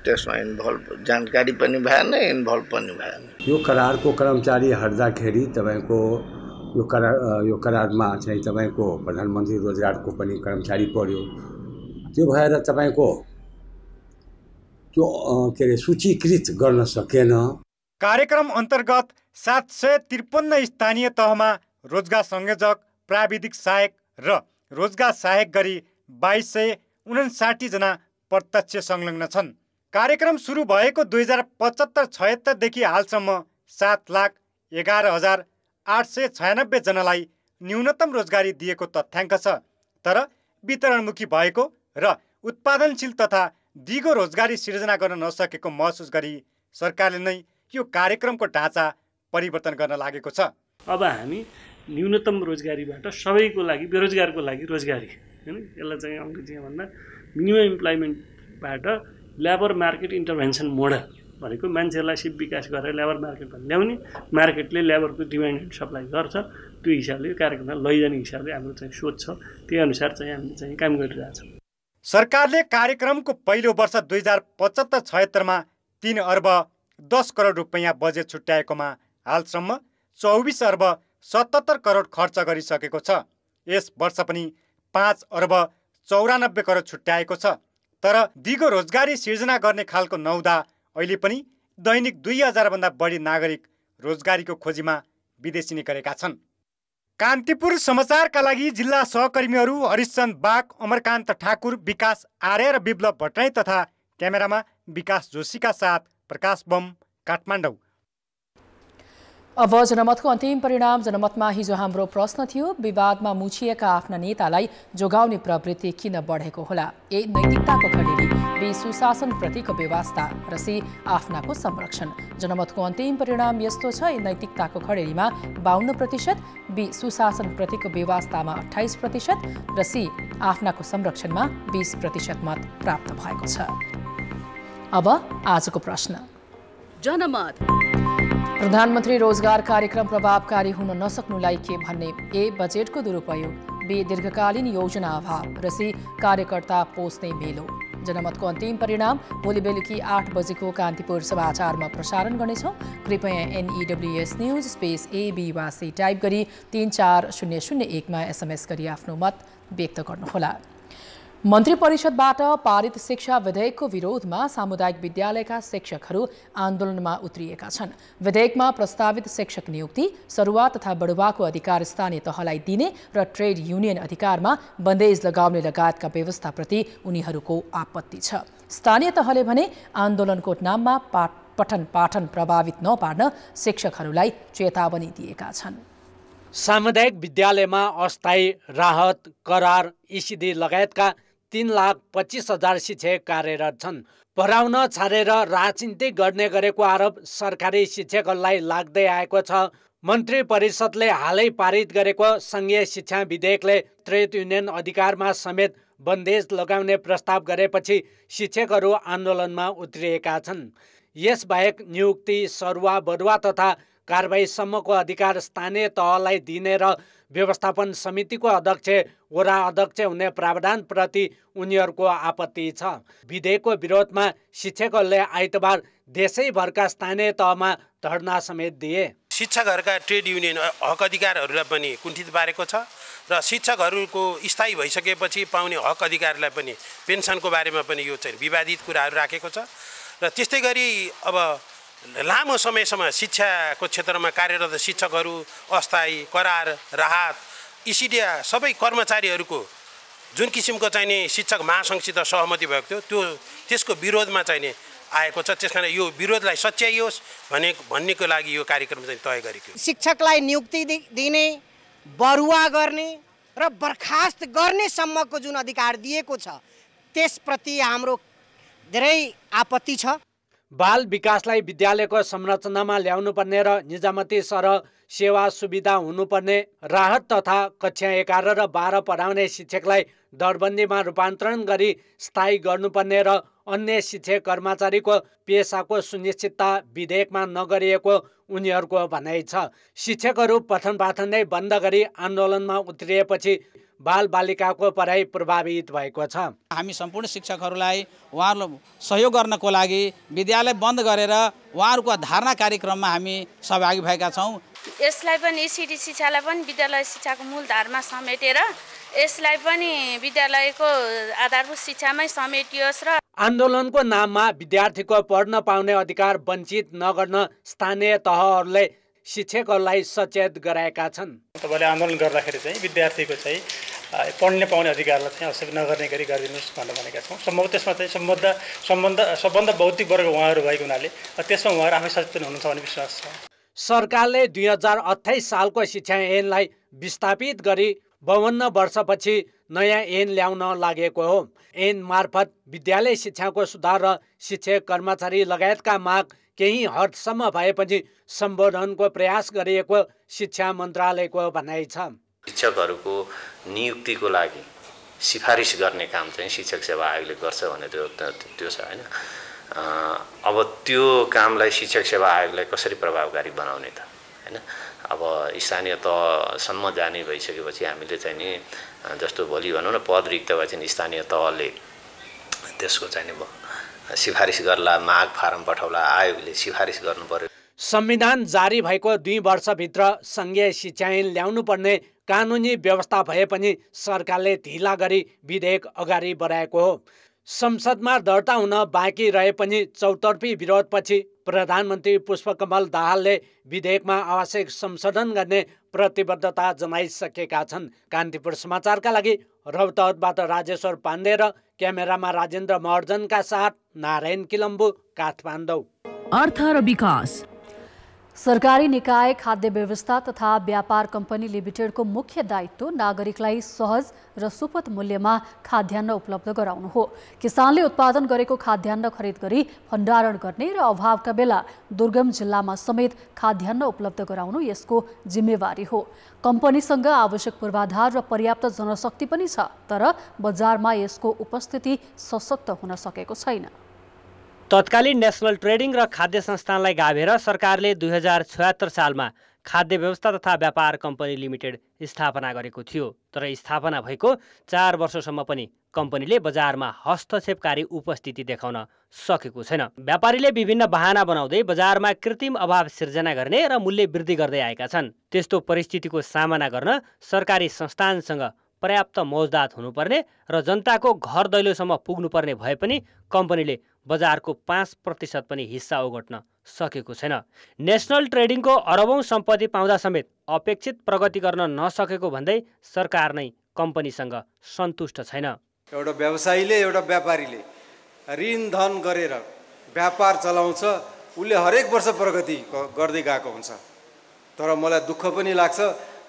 त्यसमा इन्भल्भ जानकारी पनि भएन, इन्भल्भ पनि भएन। यो करारको कर्मचारी हट्दाखेरि तपाईँको यो करारमा चाहिँ तपाईँको प्रधानमन्त्री रोजगारको पनि कर्मचारी पर्यो। त्यो भएर तपाईँको त्यो के अरे सूचीकृत गर्न सकेन। कार्यक्रम अन्तर्गत 753 स्थानीय तहमा रोजगार संयोजक, प्राविधिक सहायक र रोजगार सहायक गरी 2259 जना प्रत्यक्ष संलग्न छन्। कार्यक्रम सुरु भएको 2075-76 देखि हालसम्म 7,11,896 जनालाई न्यूनतम रोजगारी दिएको तथ्याङ्क छ, तर वितरणमुखी भएको र उत्पादनशील तथा दिगो रोजगारी सिर्जना गर्न नसकेको महसुस गरी सरकारले नै यो कार्यक्रमको ढाँचा परिवर्तन गर्न लागेको छ। अब हामी न्यूनतम रोजगारीबाट सबैको लागि बेरोजगारको लागि रोजगारी, हैन, यसलाई चाहिँ अङ्ग्रेजी भन्दा मिनिमम इम्प्लोइमेन्टबाट लेबर मार्केट इन्टरभेन्सन मोडल भनेको मान्छेलाई सिप विकास गरेर लेबर मार्केटमा ल्याउने, मार्केटले लेबरको डिमान्ड एन्ड सप्लाई गर्छ, त्यो हिसाबले कार्यक्रमलाई लैजाने हिसाबले हाम्रो चाहिँ सोच छ, त्यही अनुसार चाहिँ हामी चाहिँ काम गरिरहेछौँ। सरकारले कार्यक्रमको पहिलो वर्ष 2075-76 3,10 करोड रुपैयाँ बजेट छुट्याएकोमा हालसम्म 24,77 करोड खर्च गरिसकेको छ। यस वर्ष पनि 5,94 करोड छुट्याएको छ, तर दिगो रोजगारी सिर्जना गर्ने खालको नहुँदा अहिले पनि दैनिक 2,000 भन्दा बढी नागरिक रोजगारीको खोजीमा विदेशी निकलेका छन्। कान्तिपुर समाचारका लागि जिल्ला सहकर्मीहरू हरिशचन्द्र बाग, अमरकान्त ठाकुर, विकास आर्य र विप्लव भट्टराई तथा क्यामेरामा विकास जोशीका साथ प्रकाश बम, काठमाडौँ। अब जनमतको अन्तिम परिणाम। जनमतमा हिजो हाम्रो प्रश्न थियो, विवादमा मुछिएका आफ्ना नेतालाई जोगाउने प्रवृत्ति किन बढेको होला? ए नैतिकताको खडेरी, बी सुशासन प्रतिको व्यवस्था र सी आफ्नाको संरक्षण। जनमतको अन्तिम परिणाम यस्तो छ: ए नैतिकताको खडेरीमा 52%, बी सुशासन प्रतिको व्यवस्थामा 28% र सी आफ्नाको संरक्षणमा 20% मत प्राप्त भएको छ। अब आजको प्रश्न, जनमत। प्रधानमन्त्री रोजगार कार्यक्रम प्रभावकारी हुन नसक्नुलाई के भन्ने? ए बजेटको दुरुपयोग, बी दीर्घकालीन योजना अभाव र सी कार्यकर्ता पोस्ने मेलो। जनमतको अन्तिम परिणाम भोलि बेलुकी 8 बजेको कान्तिपुर समाचारमा प्रसारण गर्नेछौँ। कृपया NEWS न्युज स्पेस AB वा C टाइप गरी 34001मा SMS गरी आफ्नो मत व्यक्त गर्नुहोला। मन्त्री परिषदबाट पारित शिक्षा विधेयकको विरोधमा सामुदायिक विद्यालयका शिक्षकहरू आन्दोलनमा उत्रिएका छन्। विधेयकमा प्रस्तावित शिक्षक नियुक्ति, सरुवा तथा बढुवाको अधिकार स्थानीय तहलाई दिने र ट्रेड युनियन अधिकारमा बन्देज लगाउने लगायतका व्यवस्थाप्रति उनीहरूको आपत्ति छ। स्थानीय तहले भने आन्दोलनको नाममा पठन पाठन प्रभावित नपार्न शिक्षकहरूलाई चेतावनी दिएका छन्। सामुदायिक विद्यालयमा अस्थायी राहत, करार, ECD लगायतका 3,25,000 शिक्षक कार्यरत छन्। पढाउन छाडेर राजनीति गर्ने गरेको आरोप सरकारी शिक्षकहरूलाई लाग्दै आएको छ। मन्त्री परिषदले हालै पारित गरेको सङ्घीय शिक्षा विधेयकले ट्रेड युनियन अधिकारमा समेत बन्देज लगाउने प्रस्ताव गरेपछि शिक्षकहरू आन्दोलनमा उत्रिएका छन्। यसबाहेक नियुक्ति, सरुवा, बरुवा तथा कारबाहीसम्मको अधिकार स्थानीय तहलाई दिने र व्यवस्थापन समितिको अध्यक्ष, वडा अध्यक्ष हुने प्रावधानप्रति उनीहरूको आपत्ति छ। विधेयकको विरोधमा शिक्षकहरूले आइतबार देशैभरका स्थानीय तहमा धरना समेत दिए। शिक्षकहरूका ट्रेड युनियन हक अधिकारहरूलाई पनि कुण्ठित पारेको छ र शिक्षकहरूको स्थायी भइसकेपछि पाउने हक अधिकारलाई पनि, पेन्सनको बारेमा पनि यो चाहिँ विवादित कुराहरू राखेको छ र त्यस्तै गरी अब लामो समयसम्म शिक्षाको क्षेत्रमा कार्यरत शिक्षकहरू अस्थायी, करार, राहत, ECD सबै कर्मचारीहरूको जुन किसिमको चाहिने शिक्षक महासङ्घसित सहमति भएको थियो, त्यसको विरोधमा चाहिने आएको छ। त्यसकारण यो विरोधलाई सच्याइयोस् भन्नेको लागि यो कार्यक्रम चाहिँ तय गरेको। शिक्षकलाई नियुक्ति दिने, बरुवा गर्ने र बर्खास्त गर्ने सम्मको जुन अधिकार दिएको छ त्यसप्रति हाम्रो धेरै आपत्ति छ। बाल विकासलाई विद्यालयको संरचनामा ल्याउनुपर्ने र निजामती सरह सेवा सुविधा हुनुपर्ने, राहत तथा कक्षा 11 र 12 पढाउने शिक्षकलाई दरबन्दीमा रूपान्तरण गरी स्थायी गर्नुपर्ने र अन्य शिक्षक कर्मचारीको पेसाको सुनिश्चितता विधेयकमा नगरिएको उनीहरूको भनाइ छ। शिक्षकहरू पठन पाठन नै बन्द गरी आन्दोलनमा उत्रिएपछि बालबालिकाको पढाइ प्रभावित भएको छ। हामी सम्पूर्ण शिक्षकहरूलाई उहाँहरूलाई सहयोग गर्नको लागि विद्यालय बन्द गरेर उहाँहरूको धारणा कार्यक्रममा हामी सहभागी भएका छौँ। यसलाई पनि ECD शिक्षालाई पनि विद्यालय शिक्षाको मूलधारमा समेटेर यसलाई पनि विद्यालयको आधारभूत शिक्षामै समेटियोस् र आन्दोलनको नाममा विद्यार्थीको पढ्न पाउने अधिकार वञ्चित नगर्न स्थानीय तहहरूले शिक्षकहरूलाई सचेत गराएका छन्। तपाईले आन्दोलन गर्दाखेरि चाहिँ विद्यार्थीको चाहिँ पढ्न पाउने अधिकारलाई चाहिँ असर नगर्ने गरी गरिदिनुस् भनेर भनेका छौँ। सम्भवतः त्यसमा चाहिँ सम्बन्ध भौतिक वर्ग उहाँहरू भएको हुनाले त्यसमा उहाँहरू आफै सचेतन हुनुहुन्छ भन्ने विश्वास छ। सरकारले 2028 सालको शिक्षा ऐनलाई विस्थापित गरी 52 वर्षपछि नयाँ ऐन ल्याउन लागेको हो। ऐन मार्फत विद्यालय शिक्षाको सुधार र शिक्षक कर्मचारी लगायतका माग केही हदसम्म भए पनि सम्बोधनको प्रयास गरिएको शिक्षा मन्त्रालयको भनाइ छ। शिक्षकहरूको नियुक्तिको लागि सिफारिस गर्ने काम चाहिँ शिक्षक सेवा आयोगले गर्छ भने त्यो छ हैन। अब त्यो कामलाई शिक्षक सेवा आयोगलाई कसरी प्रभावकारी बनाउने त हैन। अब स्थानीय तहसम्म जाने भइसकेपछि हामीले चाहिँ नि जस्तो भोलि भनौँ न पद रिक्त भए चाहिँ स्थानीय तहले त्यसको चाहिँ सिफारिस गर्ला, माग फारम पठाउला, आयोगले सिफारिस गर्नु पर्यो। संविधान जारी भएको 2 वर्षभित्र संघीय शिक्षा ऐन ल्याउनु पर्ने कानुनी व्यवस्था भए पनि सरकारले ढिला गरी विधेयक अगाडि बढाएको हो। संसदमा दर्ता हुन बाँकी रहे पनि चौतर्फी विरोधपछि प्रधानमन्त्री पुष्पकमल दहालले विधेयकमा आवश्यक संशोधन गर्ने प्रतिबद्धता जनाइसकेका छन्। कान्तिपुर समाचारका लागि रौतहटबाट राजेश्वर पाण्डे र क्यामेरामा राजेन्द्र महर्जनका साथ नारायण किल्म्बू, काठमाडौँ। अर्थ र विकास। सरकारी निकाय, खाद्य व्यवस्था तथा व्यापार कम्पनी लिमिटेडको मुख्य दायित्व नागरिकलाई सहज र सुपथ मूल्यमा खाद्यान्न उपलब्ध गराउनु हो। किसानले उत्पादन गरेको खाद्यान्न खरिद गरी भण्डारण गर्ने र अभावका बेला दुर्गम जिल्लामा समेत खाद्यान्न उपलब्ध गराउनु यसको जिम्मेवारी हो। कम्पनीसँग आवश्यक पूर्वाधार र पर्याप्त जनशक्ति पनि छ, तर बजारमा यसको उपस्थिति सशक्त हुन सकेको छैन। तत्कालीन नेशनल ट्रेडिङ र खाद्य संस्थानलाई गाभेर सरकारले 2076 सालमा खाद्य व्यवस्था तथा व्यापार कम्पनी लिमिटेड स्थापना गरेको थियो, तर स्थापना भएको 4 वर्षसम्म पनि कम्पनीले बजारमा हस्तक्षेपकारी उपस्थिति देखाउन सकेको छैन। व्यापारीले विभिन्न बहाना बनाउँदै बजारमा कृत्रिम अभाव सिर्जना गर्ने र मूल्य वृद्धि गर्दै आएका छन्। त्यस्तो परिस्थितिको सामना गर्न सरकारी संस्थानसँग पर्याप्त मौजदात हुनुपर्ने र जनताको घर दैलोसम्म पुग्नुपर्ने भए पनि कम्पनीले बजारको 5% पनि हिस्सा ओगट्न सकेको छैन। नेसनल ट्रेडिङको अरबौं सम्पत्ति पाउँदा समेत अपेक्षित प्रगति गर्न नसकेको भन्दै सरकार नै कम्पनीसँग सन्तुष्ट छैन। एउटा व्यवसायीले एउटा व्यापारीले ऋण धन गरेर व्यापार चलाउँछ, उसले हरेक वर्ष प्रगति गर्दै गएको हुन्छ, तर मलाई दुःख पनि लाग्छ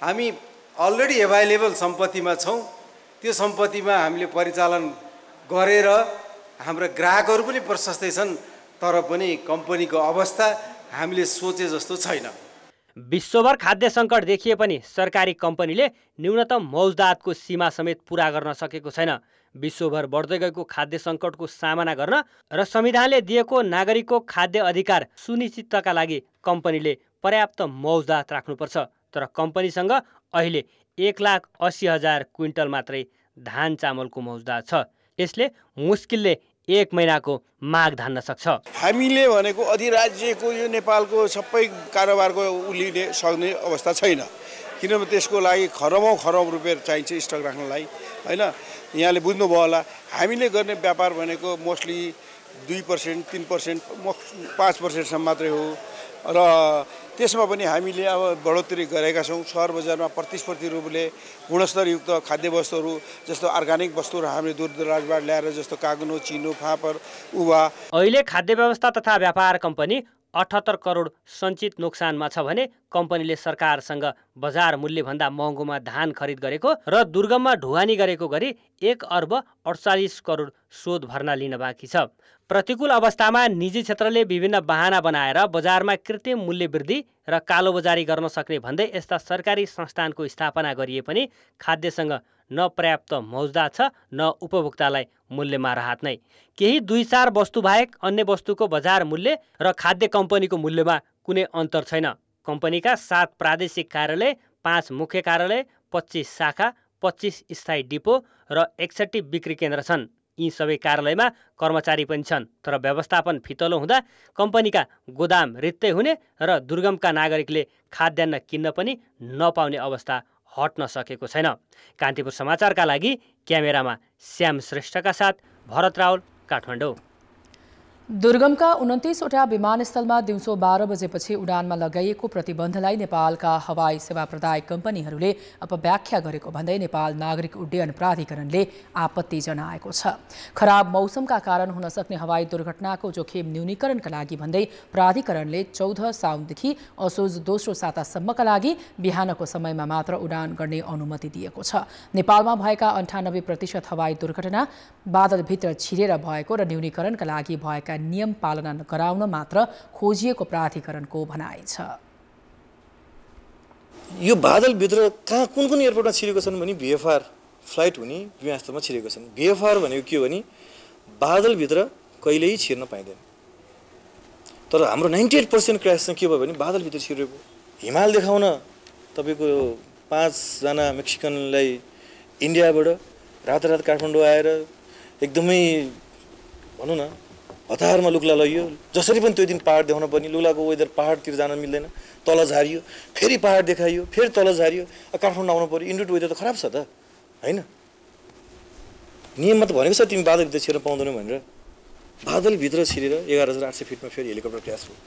हामी अलरेडी एभाइलेबल सम्पत्तिमा छौँ, त्यो सम्पत्तिमा हामीले परिचालन गरेर हाम्रा ग्राहकहरू पनि प्रशस्तै छन्, तर पनि कम्पनीको अवस्था हामीले सोचे जस्तो छैन। विश्वभर खाद्य सङ्कट देखिए पनि सरकारी कम्पनीले न्यूनतम मौजदातको सीमा समेत पुरा गर्न सकेको छैन। विश्वभर बढ्दै गएको खाद्य सङ्कटको सामना गर्न र संविधानले दिएको नागरिकको खाद्य अधिकार सुनिश्चितताका लागि कम्पनीले पर्याप्त मौजदात राख्नुपर्छ, तर कम्पनीसँग अहिले 1,80,000 क्विन्टल मात्रै धान चामलको मौजदात छ। यसले मुस्किलले 1 महिनाको माग धान्न सक्छ। हामीले भनेको अधिराज्यको यो नेपालको सबै कारोबारको उलिने सक्ने अवस्था छैन, किनभने त्यसको लागि खरबौँ रुपियाँ चाहिन्छ स्टक राख्नलाई हैन। यहाँले बुझ्नुभयो होला हामीले गर्ने व्यापार भनेको मोस्टली 2%, 3%, 5% मात्रै हो र त्यसमा पनि हामीले अब बढोत्तरी गरेका छौँ। सहर बजारमा प्रतिस्पर्धी रूपले गुणस्तरयुक्त खाद्य वस्तुहरू जस्तो अर्ग्यानिक वस्तुहरू हामीले दूर दराजबाट ल्याएर जस्तो कागनो, चिनो, फापर, उवा। अहिले खाद्य व्यवस्था तथा व्यापार कम्पनी 78 करोड सञ्चित नोक्सानमा छ भने कम्पनीले सरकारसँग बजार मूल्यभन्दा महँगोमा धान खरिद गरेको र दुर्गममा ढुवानी गरेको गरी 1,48 करोड शोध भर्ना लिन बाँकी छ। प्रतिकूल अवस्थामा निजी क्षेत्रले विभिन्न बहाना बनाएर बजारमा कृत्रिम मूल्य वृद्धि र कालोबजारी गर्न सक्ने भन्दै यस्ता सरकारी संस्थानको स्थापना गरिए पनि खाद्यसँग न पर्याप्त मौजदात छ न उपभोक्तालाई मूल्यमा राहत नै। केही 2-4 वस्तु बाहेक अन्य वस्तुको बजार मूल्य र खाद्य कम्पनीको मूल्यमा कुनै अन्तर छैन। कम्पनीका 7 प्रादेशिक कार्यालय, 5 मुख्य कार्यालय, 25 शाखा, 25 स्थायी डिपो र 61 बिक्री केन्द्र छन्। यी सबै कार्यालयमा कर्मचारी पनि छन्, तर व्यवस्थापन फितलो हुँदा कम्पनीका गोदाम रित्तै हुने र दुर्गमका नागरिकले खाद्यान्न किन्न पनि नपाउने अवस्था हट्न सकेको छैन। कान्तिपुर समाचारका लागि क्यामेरामा श्याम श्रेष्ठका साथ भरत रावल, काठमाडौँ। दुर्गमका 29 वटा विमानस्थलमा दिउँसो 12 बजेपछि उडानमा लगाइएको प्रतिबन्धलाई नेपालका हवाई सेवा प्रदायक कम्पनीहरूले अपव्याख्या गरेको भन्दै नेपाल नागरिक उड्डयन प्राधिकरणले आपत्ति जनाएको छ। खराब मौसमका कारण हुन सक्ने हवाई दुर्घटनाको जोखिम न्यूनीकरणका लागि भन्दै प्राधिकरणले 14 साउनदेखि असोज दोस्रो सातासम्मका लागि बिहानको समयमा मात्र उडान गर्ने अनुमति दिएको छ। नेपालमा भएका 98% हवाई दुर्घटना बादलभित्र छिरेर भएको र न्यूनीकरणका लागि भएका नियम पालना गराउन मात्र खोजिएको प्राधिकरणको भनाइ छ। यो बादल भित्र कहाँ कुन एयरपोर्टमा छिरेको छन् भने भीएफआर फ्लाइट हुने विमानस्थलमा छिरेको छन्। भीएफआर भनेको के हो भने बादल भित्र कहिल्यै छिर्न पाइदैन। तर हाम्रो 98% क्रास चाहिँ के भयो भने बादल भित्र छिरेको। हिमाल देखाउन तपाईको 5 जना मेक्सिकनलाई इन्डियाबाट रातरात काठमाडौँ आएर एकदमै भनौं न हतारमा लुक्ला लग्यो। जसरी पनि त्यो दिन पहाड देखाउन पर्ने, लुक्लाको वेदर पहाडतिर जान मिल्दैन, तल झारियो, फेरि पहाड देखाइयो, फेरि तल झारियो, काठमाडौँ आउनु पर्यो। इन्डियन वेदर त खराब छ त हैन। नियममा त भनेको छ तिमी बादल भित्र छिर्न पाउँदैनौ भनेर। बादल भित्र छिरेर 11800 फिटमा फेरि हेलिकप्टर क्र्यास भयो।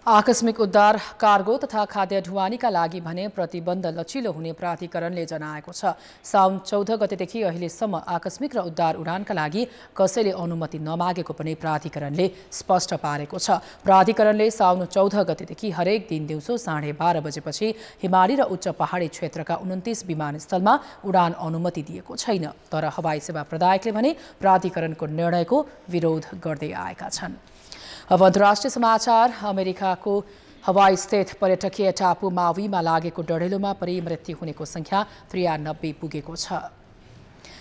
आकस्मिक उद्धार, कार्गो तथा खाद्य ढुवानीका लागि भने प्रतिबन्ध लचिलो हुने प्राधिकरणले जनाएको छ। साउन 14 गतेदेखि अहिलेसम्म आकस्मिक र उद्धार उडानका लागि कसैले अनुमति नमागेको पनि प्राधिकरणले स्पष्ट पारेको छ। प्राधिकरणले साउन 14 गतेदेखि हरेक दिन दिउँसो 12:30 बजेपछि हिमाली र उच्च पहाडी क्षेत्रका 29 विमानस्थलमा उडान अनुमति दिएको छैन। तर हवाई सेवा प्रदायकले भने प्राधिकरणको निर्णयको विरोध गर्दै आएका छन्। अब अन्तर्राष्ट्रिय समाचार। अमेरिकाको हवाईस्थित पर्यटकीय टापु मावीमा लागेको डढेलोमा परिमृत्यु हुनेको संख्या 93 पुगेको छ।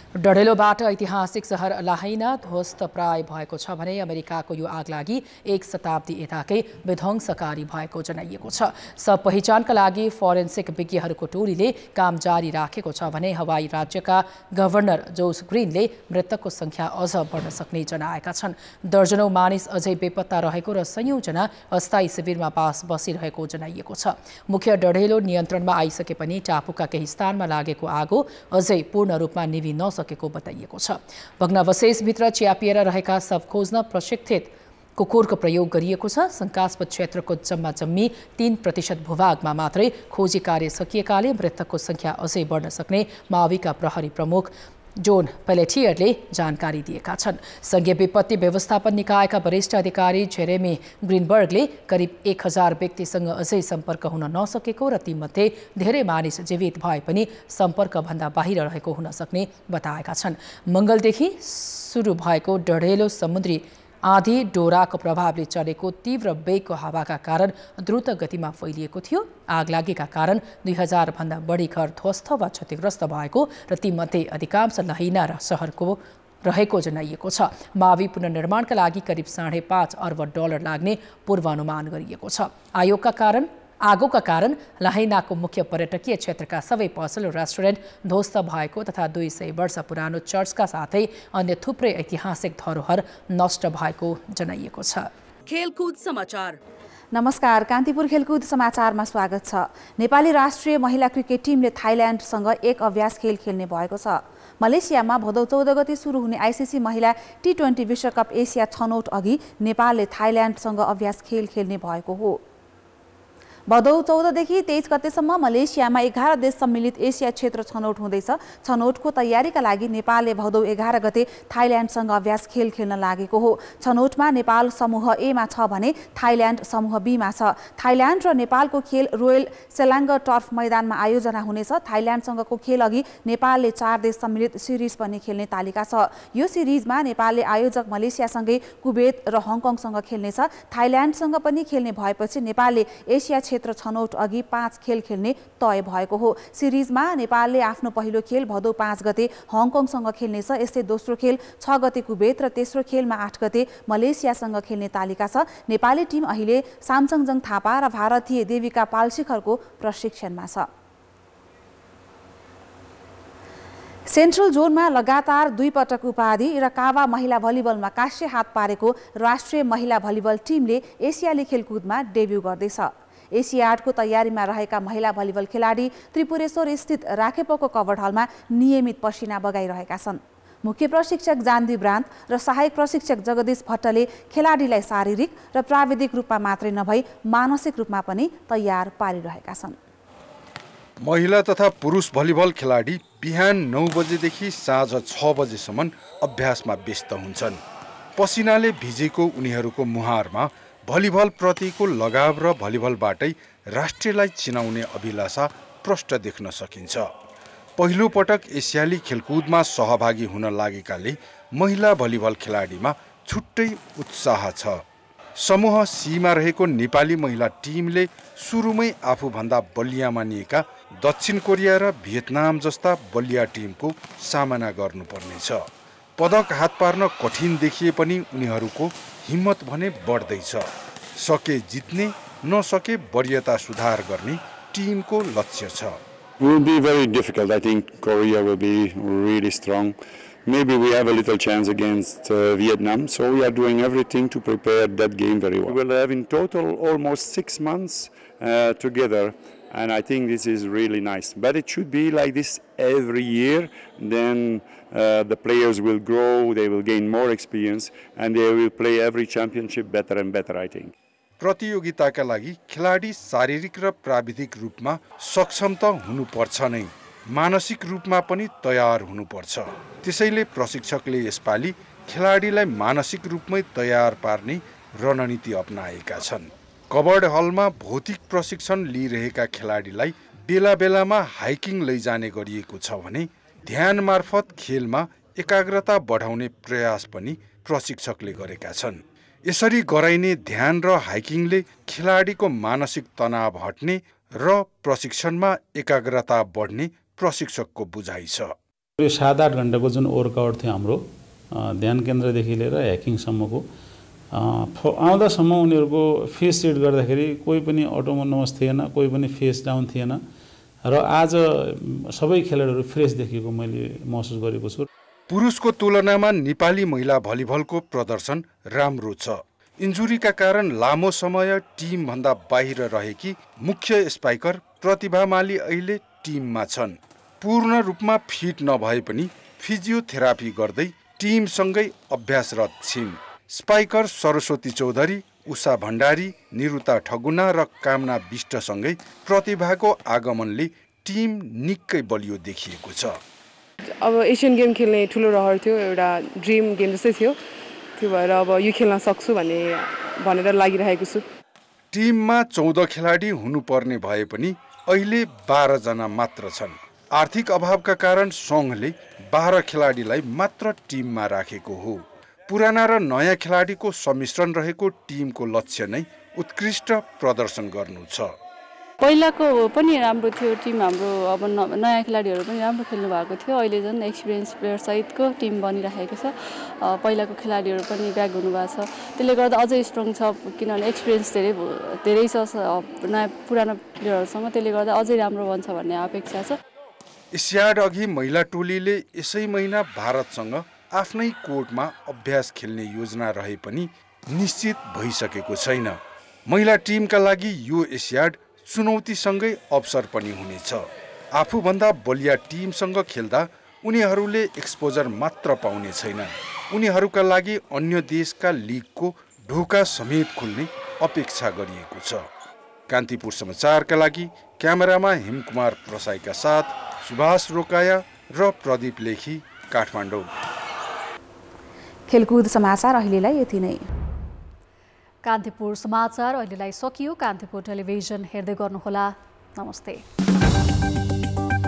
डढेलोबाट ऐतिहासिक शहर लाहैना ध्वस्त प्राय भएको छ भने अमेरिकाको यो आगलागी 1 शताब्दी यताकै विध्वंसकारी भएको जनाइएको छ। सब पहिचानका लागि फोरेन्सिक विज्ञहरूको टोलीले काम जारी राखेको छ भने हवाई राज्यका गभर्नर जोस ग्रीनले मृतकको संख्या अझ बढ्न सक्ने जनाएका छन्। दर्जनौं मानिस अझै बेपत्ता रहेको र सयौंजना अस्थायी शिविरमा बसिरहेको जनाइएको छ। मुख्य डढेलो नियन्त्रणमा आइसके पनि टापुका केही स्थानमा लागेको आगो अझै पूर्ण रूपमा निभिन सकेको बताइएको छ। भग्नावशेषभित्र च्यापिएर रहेका शव खोज्न प्रशिक्षित कुकुरको प्रयोग गरिएको छ। शंकास्पद क्षेत्रको जम्मा जम्मी 3% भूभागमा मात्रै खोजी कार्य सकिएकाले मृतकको संख्या अझै बढ्न सक्ने माविका प्रहरी प्रमुख जोन पेलेटियरले जानकारी दिएका छन्। संघीय विपत्ति व्यवस्थापन निकायका वरिष्ठ अधिकारी जेरेमी ग्रीनबर्गले करिब 1000 व्यक्तिसँग अझै सम्पर्क हुन नसकेको र तीमध्ये धेरै मानिस जीवित भए पनि सम्पर्कभन्दा बाहिर रहेको हुन सक्ने बताएका छन्। मंगलदेखि सुरु भएको डढेलो समुद्री आँधी डोराको प्रभावले चलेको तीव्र वेगको हावाका कारण द्रुत गतिमा फैलिएको थियो। आगलागीका कारण 2000 भन्दा बढी घर ध्वस्त वा क्षतिग्रस्त भएको र तीमध्ये अधिकांश लहैना र शहरको रहेको जनाइएको छ। मावी पुनर्निर्माणका लागि करिब $5.5 अर्ब लाग्ने पूर्वानुमान गरिएको छ। आगोका कारण लहैनाको मुख्य पर्यटकीय क्षेत्रका सबै पसल र रेस्टुरेन्ट ध्वस्त भएको तथा 200 वर्ष पुरानो चर्चका साथै अन्य थुप्रै ऐतिहासिक धरोहर नष्ट भएको जनाइएको छ। खेलकुद समाचार। नमस्कार, कान्तिपुर खेलकुद समाचारमा स्वागत छ। नेपाली राष्ट्रिय महिला क्रिकेट टिमले थाइल्यान्डसँग 1 अभ्यास खेल खेल्ने भएको छ। मलेसियामा भदौ 14 गते सुरु हुने आइसिसी महिला T20 विश्वकप एसिया छनौट अघि नेपालले थाइल्यान्डसँग अभ्यास खेल खेल्ने भएको हो। भदौ 14 देखि 23 गतेसम्म मलेसियामा 11 देश सम्मिलित एसिया क्षेत्र छनौट हुँदैछ। छनौटको तयारीका लागि नेपालले भदौ 11 गते थाइल्यान्डसँग अभ्यास खेल खेल्न लागेको हो। छनौटमा नेपाल समूह एमा छ भने थाइल्यान्ड समूह बीमा छ। थाइल्यान्ड र नेपालको खेल रोयल सेलाङ्ग टर्फ मैदानमा आयोजना हुनेछ। थाइल्यान्डसँगको खेल अघि नेपालले 4 देश सम्मिलित सिरिज पनि खेल्ने तालिका छ। यो सिरिजमा नेपालले आयोजक मलेसियासँगै कुवेत र हङकङसँग खेल्नेछ। थाइल्यान्डसँग पनि खेल्ने भएपछि नेपालले एसिया क्षेत्र छनौट अघि 5 खेल खेल्ने तय भएको हो। सिरिजमा नेपालले आफ्नो पहिलो खेल भदौ 5 गते हङकङसँग खेल्नेछ। यसै दोस्रो खेल 6 गते कुवेत र तेस्रो खेलमा 8 गते मलेसियासँग खेल्ने तालिका छ। नेपाली टिम अहिले सामसङजङ थापा र भारतीय देविका पालशिखरको प्रशिक्षणमा छ। सेन्ट्रल जोनमा लगातार 2 पटक उपाधि र कावा महिला भलिबलमा काँस्य हात पारेको राष्ट्रिय महिला भलिबल टिमले एसियाली खेलकुदमा डेब्यू गर्दैछ। एसियाडको तयारीमा रहेका महिला भलिबल खेलाडी त्रिपुरेश्वर स्थित राखेपोको कभर हलमा नियमित पसिना बगाइरहेका छन्। मुख्य प्रशिक्षक जान्दिव्रान्त र सहायक प्रशिक्षक जगदीश भट्टले खेलाडीलाई शारीरिक र प्राविधिक रूपमा मात्रै नभई मानसिक रूपमा पनि तयार पारिरहेका छन्। महिला तथा पुरुष भलिबल खेलाडी बिहान 9 बजेदेखि साँझ 6 बजेसम्म अभ्यासमा व्यस्त हुन्छन्। पसिनाले भिजेको उनीहरूको मुहारमा भलिबल प्रतिको लगाव र भलिबलबाटै राष्ट्रलाई चिनाउने अभिलाषा प्रष्ट देख्न सकिन्छ। पहिलो पटक एसियाली खेलकुदमा सहभागी हुन लागेकाले महिला भलिबल खेलाडीमा छुट्टै उत्साह छ। समूह सीमा रहेको नेपाली महिला टिमले सुरुमै आफूभन्दा बलिया मानिएका दक्षिण कोरिया र भियतनाम जस्ता बलिया टिमको सामना गर्नुपर्नेछ। पदक हात पार्न कठिन देखिए पनि उनीहरूको हिम्मत भने बढ्दैछ। सके जित्ने नसके वरीयता सुधार गर्ने टिमको लक्ष्य छ। Will be very difficult. I think Korea will be really strong. Maybe we have a little chance against Vietnam, so we are doing everything to prepare that game very well. We will have in total almost 6 months together, and I think this is really nice. But it should be like this every year, then the players will grow, they will gain more experience, and they will play every championship better and better, I think. प्रतियोगिताका लागि खेलाडी शारीरिक र प्राविधिक रूपमा सक्षम त हुनुपर्छ नै, मानसिक रूपमा पनि तयार हुनुपर्छ। त्यसैले प्रशिक्षकले यसपाली खेलाडीलाई मानसिक रूपमै तयार पार्ने रणनीति अपनाएका छन्। कबड हलमा भौतिक प्रशिक्षण लिइरहेका खेलाडीलाई बेला बेलामा हाइकिङ लैजाने गरिएको छ भने ध्यान मार्फत खेलमा एकाग्रता बढाउने प्रयास पनि प्रशिक्षकले गरेका छन्। यसरी गराइने ध्यान र हाइकिङले खेलाडीको मानसिक तनाव हट्ने र प्रशिक्षणमा एकाग्रता बढ्ने प्रशिक्षकको बुझाइ छ। यो 7-8 घण्टाको जुन वर्कआउट थियो हाम्रो ध्यान केन्द्रदेखि लिएर ह्याकिङसम्मको आउँदासम्म उनीहरूको फेस सेट गर्दाखेरि कोही पनि अटोमोनस थिएन, कोही पनि फेस डाउन थिएन र आज सबै खेलाडीहरू फ्रेस देखिएको मैले महसुस गरेको छु। पुरुषको तुलनामा नेपाली महिला भलिबलको प्रदर्शन राम्रो छ। इन्जुरीका कारण लामो समय टिमभन्दा बाहिर रहेकी मुख्य स्पाइकर प्रतिभा माली अहिले टिममा छन्। पूर्ण रूपमा फिट नभए पनि फिजियोथेरापी गर्दै टिमसँगै अभ्यासरत छिन्। स्पाइकर सरस्वती चौधरी, उषा भण्डारी, निरुता ठगुना र कामना विष्टसँगै प्रतिभाको आगमनले टिम निकै बलियो देखिएको छ। अब एशियन गेम खेल्ने ठुलो रहर थियो, एउटा ड्रिम गेम जस्तै थियो, त्यो भएर अब यो खेल्न सक्छु भनेर लागिरहेको छु। टिममा 14 खेलाडी हुनुपर्ने भए पनि अहिले 12 जना मात्र छन्। आर्थिक अभावका कारण संघले 12 खेलाडीलाई मात्र टिममा राखेको हो। पुराना र नयाँ खेलाडीको सम्मिश्रण रहेको टिमको लक्ष्य नै उत्कृष्ट प्रदर्शन गर्नु छ। पहिलाको पनि राम्रो थियो टिम हाम्रो, अब नयाँ खेलाडीहरू पनि राम्रो खेल्नु भएको थियो। अहिले झन् एक्सपिरियन्स प्लेयर सहितको टिम बनिरहेको छ। पहिलाको खेलाडीहरू पनि ब्याक हुनुभएको छ, त्यसले गर्दा अझै स्ट्रङ छ किनभने एक्सपिरियन्स धेरै छ नयाँ पुरानो प्लेयरहरूसँग, त्यसले गर्दा अझै राम्रो बन्छ भन्ने अपेक्षा छ। एसियाड अघि महिला टोलीले यसै महिना भारतसँग आफ्नै कोर्टमा अभ्यास खेल्ने योजना रहे पनि निश्चित भइसकेको छैन। महिला टिमका लागि यो एसियाड चुनौतीसँगै अवसर पनि हुनेछ। आफूभन्दा बलिया टिमसँग खेल्दा उनीहरूले एक्सपोजर मात्र पाउने छैनन्, उनीहरूका लागि अन्य देशका लिगको ढोका समेत खुल्ने अपेक्षा गरिएको छ। कान्तिपुर समाचारका लागि क्यामेरामा हिमकुमार प्रसाईका साथ सुभाष रोकाया र प्रदीप लेखी, काठमाडौँ। खेलकुद समाचार अहिलेलाई यति नै। कान्तिपुर समाचार अहिलेलाई सकियो। कान्तिपुर टेलिभिजन हेर्दै गर्नुहोला। नमस्ते।